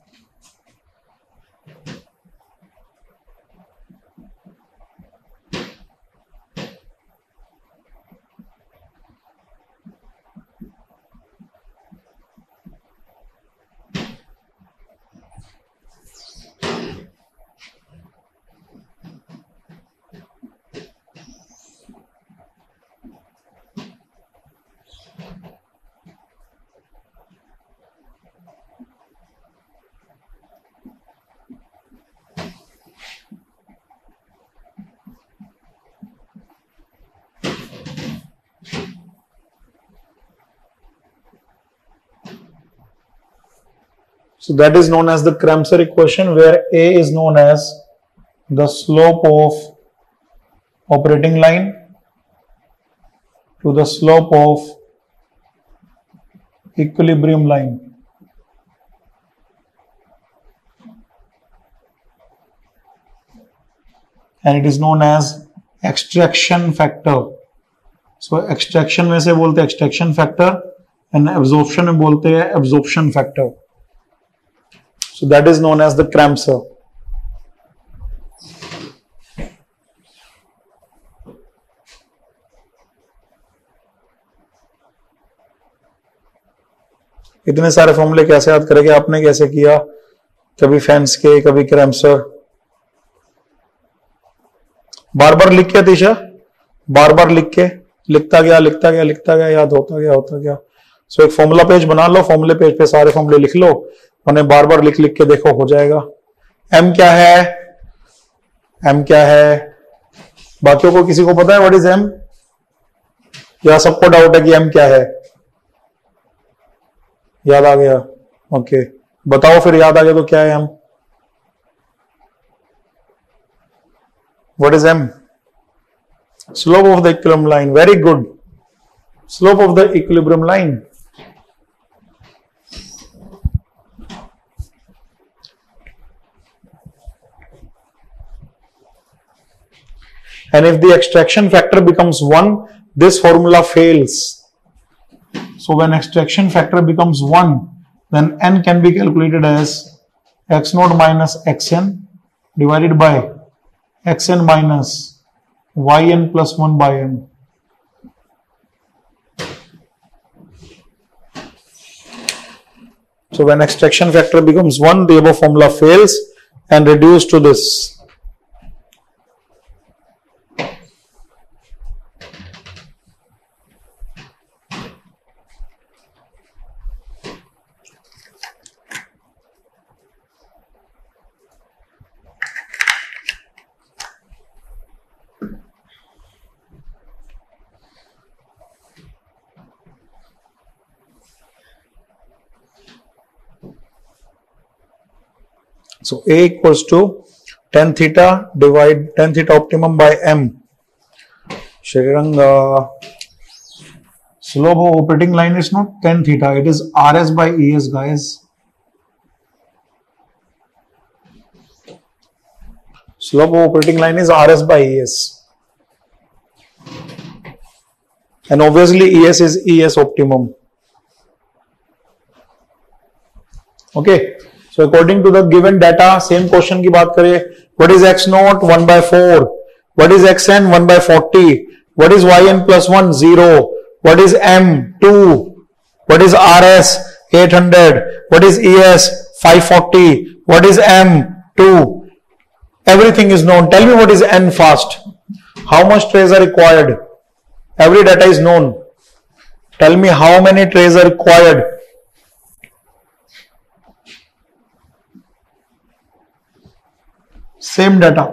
so that is known as the Cramser equation, where A is known as the slope of operating line to the slope of equilibrium line. And it is known as extraction factor. So extraction में से बोलते हैं extraction factor and absorption में बोलते हैं absorption factor. So that is known as the Cramser. इतने सारे फॉर्मूले कैसे याद करेंगे? आपने कैसे किया? कभी फैंस के, कभी Cramser. बार बार लिख के दिशा, बार बार लिख के, लिखता गया लिखता गया लिखता गया, याद होता गया होता गया. सो एक फॉर्मूला पेज बना लो, फॉर्मूले पेज पे सारे फॉर्मूले लिख लो, उन्हें बार बार लिख लिख के देखो, हो जाएगा. M क्या है, M क्या है, बाकियों को किसी को पता है व्हाट इज M? या सबको डाउट है कि M क्या है? याद आ गया? ओके, बताओ फिर याद आ गया तो क्या है M? What is M? Slope of the equilibrium line. Very good, slope of the equilibrium line. And if the extraction factor becomes 1, this formula fails. So when extraction factor becomes 1, then n can be calculated as x naught minus xn divided by xn minus yn plus 1 by m. So when extraction factor becomes 1, the above formula fails and reduced to this. So A equals to tan theta divide tan theta optimum by m. Sriranga, slope of operating line is not tan theta, it is Rs by Es, guys. Slope of operating line is Rs by Es. And obviously Es is Es optimum. Okay. So according to the given data, same question की बात करें, what is x naught 1/4, what is xn 1/40, what is yn plus 1 0, what is m 2, what is rs 800, what is es 540, what is m 2, Everything is known. Tell me what is n fast. How much trays are required? Every data is known. Tell me how many trays are required. Same data.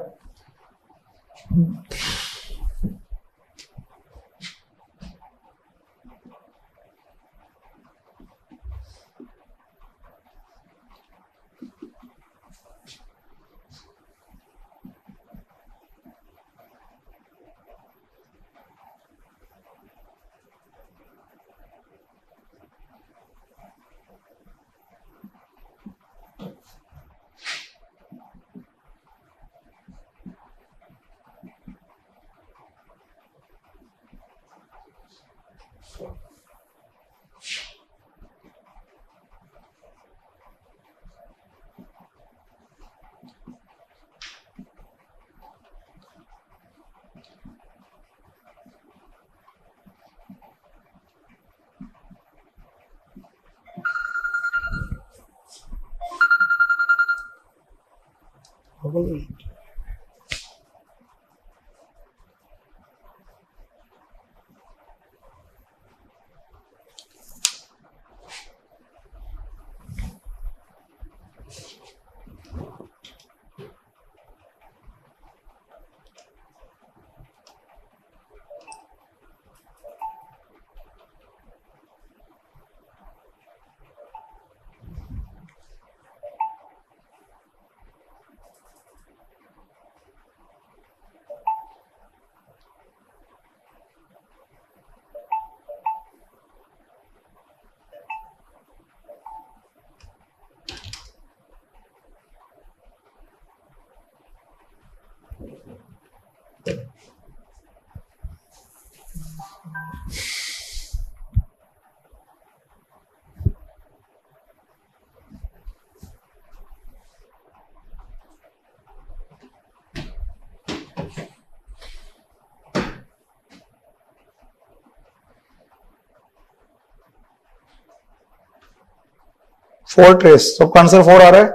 Four trays तो answer four आ रहा है.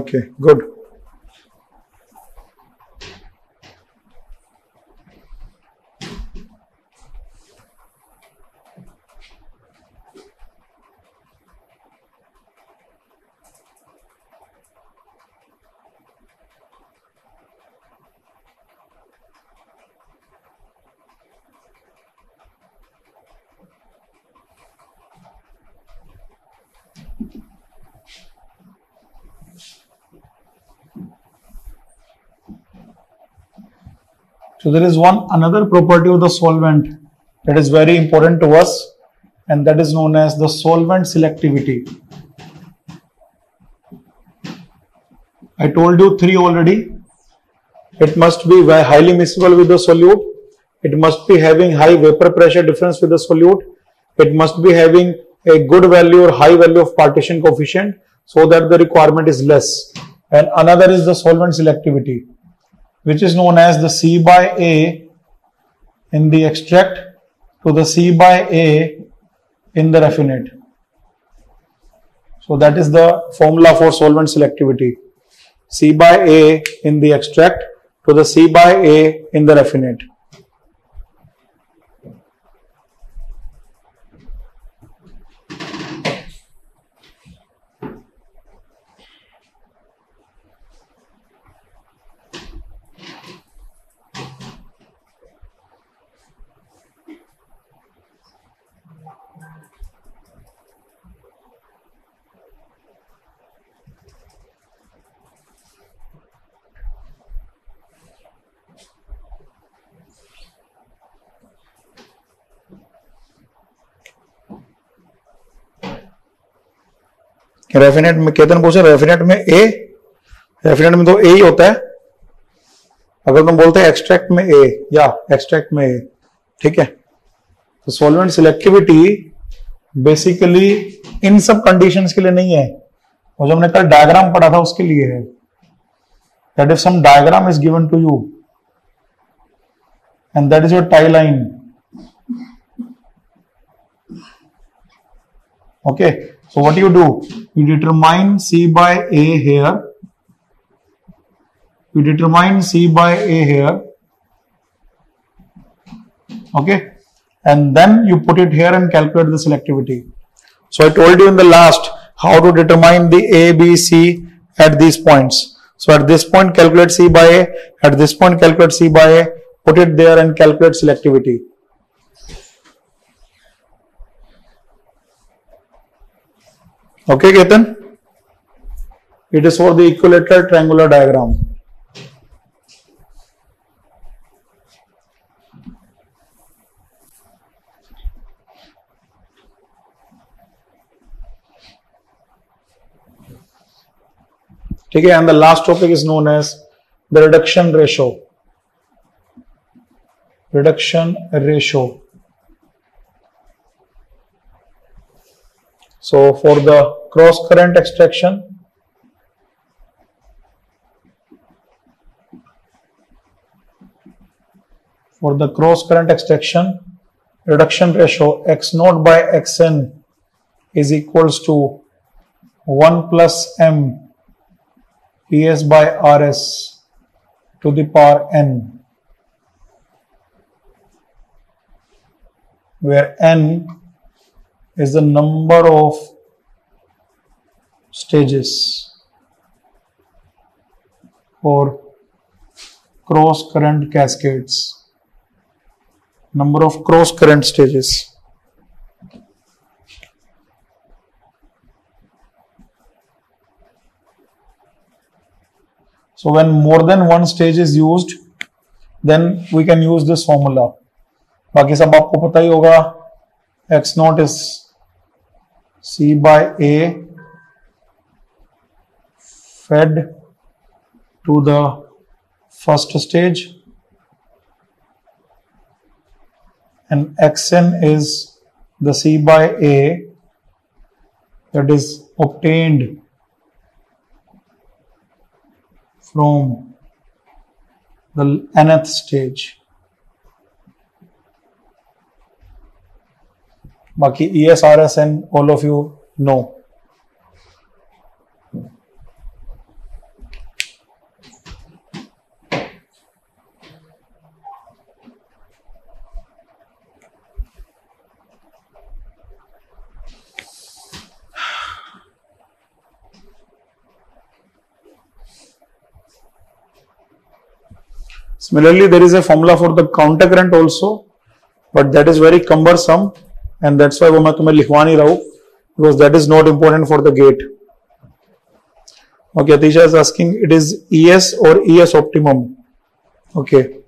Okay, good. So there is one another property of the solvent that is very important to us, and that is known as the solvent selectivity. I told you three already. It must be highly miscible with the solute. It must be having high vapor pressure difference with the solute. It must be having a good value or high value of partition coefficient so that the requirement is less. And another is the solvent selectivity, which is known as the C by A in the extract to the C by A in the raffinate. So that is the formula for solvent selectivity. C by A in the extract to the C by A in the raffinate. रेफिनेट में केतन पूछे रेफिनेट में तो ए ही होता है. अगर तुम बोलते हैं एक्सट्रैक्ट में ए या एक्सट्रैक्ट में ए, ठीक है. तो सॉल्वेंट सिलेक्टिविटी बेसिकली इन सब कंडीशंस के लिए नहीं है, वो जो हमने कल डायग्राम पढ़ा था उसके लिए है. That if some diagram is given to you and that is your tie line. Okay, so what do? You determine C by A here. You determine C by A here. Okay, and then you put it here and calculate the selectivity. So I told you in the last how to determine the A, B, C at these points. So at this point calculate C by A, at this point calculate C by A, put it there and calculate selectivity. Okay, Ketan? It is for the equilateral triangular diagram. Okay, and the last topic is known as the reduction ratio. Reduction ratio. So for the cross current extraction, reduction ratio x0 by xn is equals to 1 plus m PS by RS to the power n, where n is the number of stages or cross current cascades, number of cross current stages. So when more than one stage is used, then we can use this formula. बाकी सब आपको पता ही होगा, x naught is C by A fed to the first stage and xn is the C by A that is obtained from the nth stage. Baki ESRSN, all of you know. Similarly, there is a formula for the counter current also, but that is very cumbersome, and that's why मैं तुम्हें लिखवा नहीं रहा हूँ, because that is not important for the gate. Okay, Atisha is asking it is ES or ES optimum. Okay,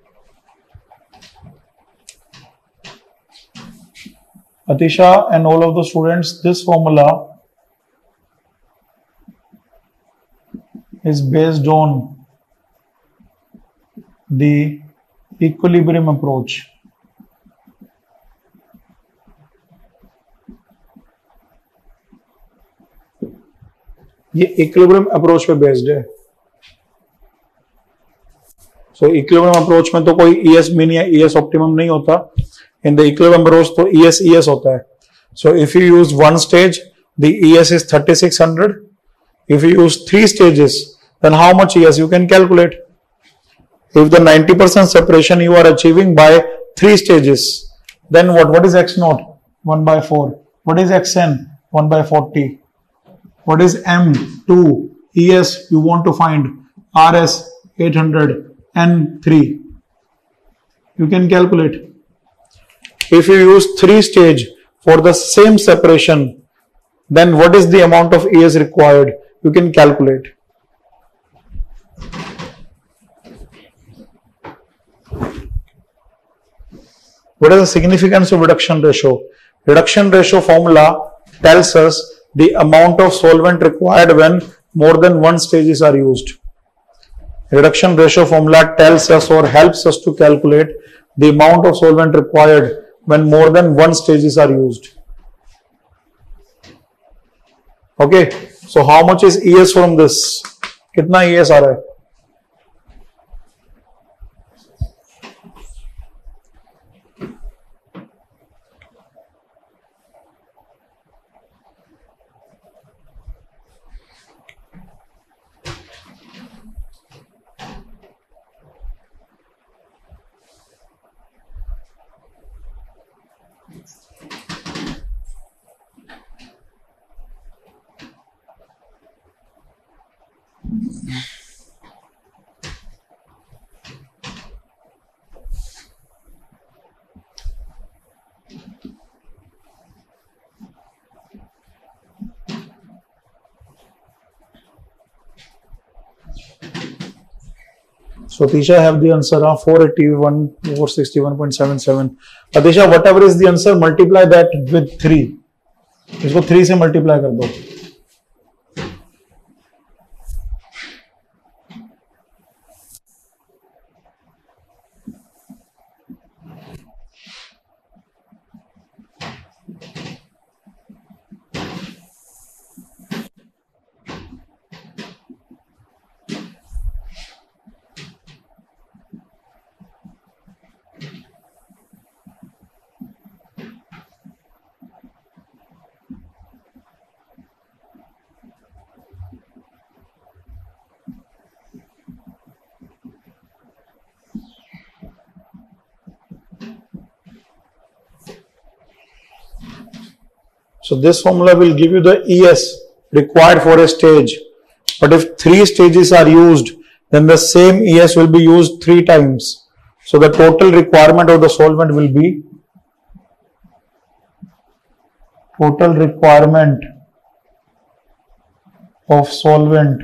Atisha and all of the students, this formula is based on the equilibrium approach. ये equilibrium approach पे based है. So equilibrium approach में तो कोई ES min या ES optimum नहीं होता. In the equilibrium approach तो ES होता है. So if you use one stage, the ES is 3600. If you use three stages, then how much ES you can calculate? If the 90% separation you are achieving by three stages, then what is x naught? 1/4. What is xn? 1/40. What is m? 2. ES you want to find. RS 800. N 3. You can calculate. If you use three stage for the same separation, then what is the amount of ES required? You can calculate. What is the significance of reduction ratio? Reduction ratio formula tells us the amount of solvent required when more than one stages are used. Reduction ratio formula tells us or helps us to calculate the amount of solvent required when more than one stages are used. Okay, so how much is ES from this? Kitna ES aa raha hai? So Tisha have the answer of 481,461.77. Tisha, whatever is the answer, multiply that with 3. इसको 3 से multiply कर दो. So this formula will give you the ES required for a stage. But if 3 stages are used, then the same ES will be used 3 times. So the total requirement of the solvent will be total requirement of solvent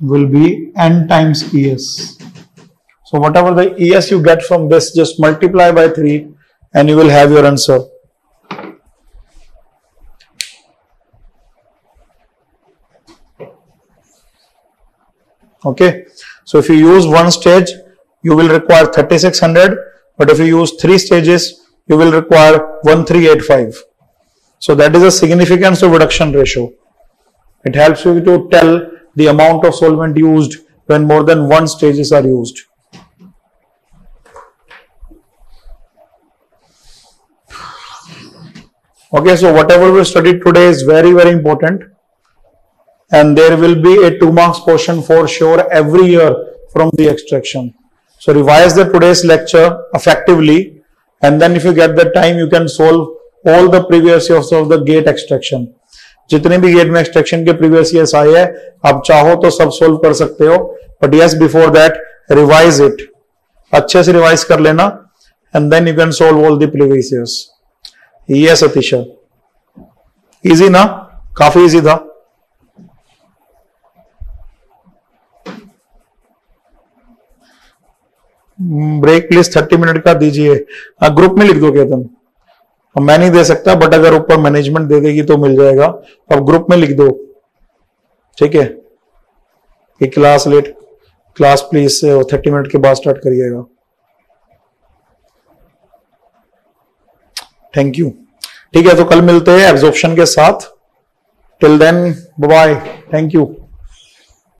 will be N times ES. So whatever the ES you get from this, just multiply by 3 and you will have your answer. Okay, so if you use one stage, you will require 3600, but if you use 3 stages, you will require 1385. So that is the significance of reduction ratio. It helps you to tell the amount of solvent used when more than 1 stages are used. Okay, so whatever we studied today is very, very important. And there will be a 2 marks portion for sure every year from the extraction. So revise the today's lecture effectively, and then if you get the time, you can solve all the previous years of the gate extraction. जितने भी gate में extraction के previous years आए हैं, आप चाहो तो सब solve कर सकते हो. But yes, before that, revise it. अच्छे से revise कर लेना, and then you can solve all the previous years. Yes, Atisha. Easy ना? काफी easy था. ब्रेक प्लीज 30 मिनट का दीजिए. ग्रुप में लिख दो केतन, मैं नहीं दे सकता, बट अगर ऊपर मैनेजमेंट दे देगी तो मिल जाएगा. अब ग्रुप में लिख दो, ठीक है, कि class late, class please 30 minute के बाद स्टार्ट करिएगा. Thank you. ठीक है, तो कल मिलते हैं एब्जॉर्प्शन के साथ. Till then bye. Thank you.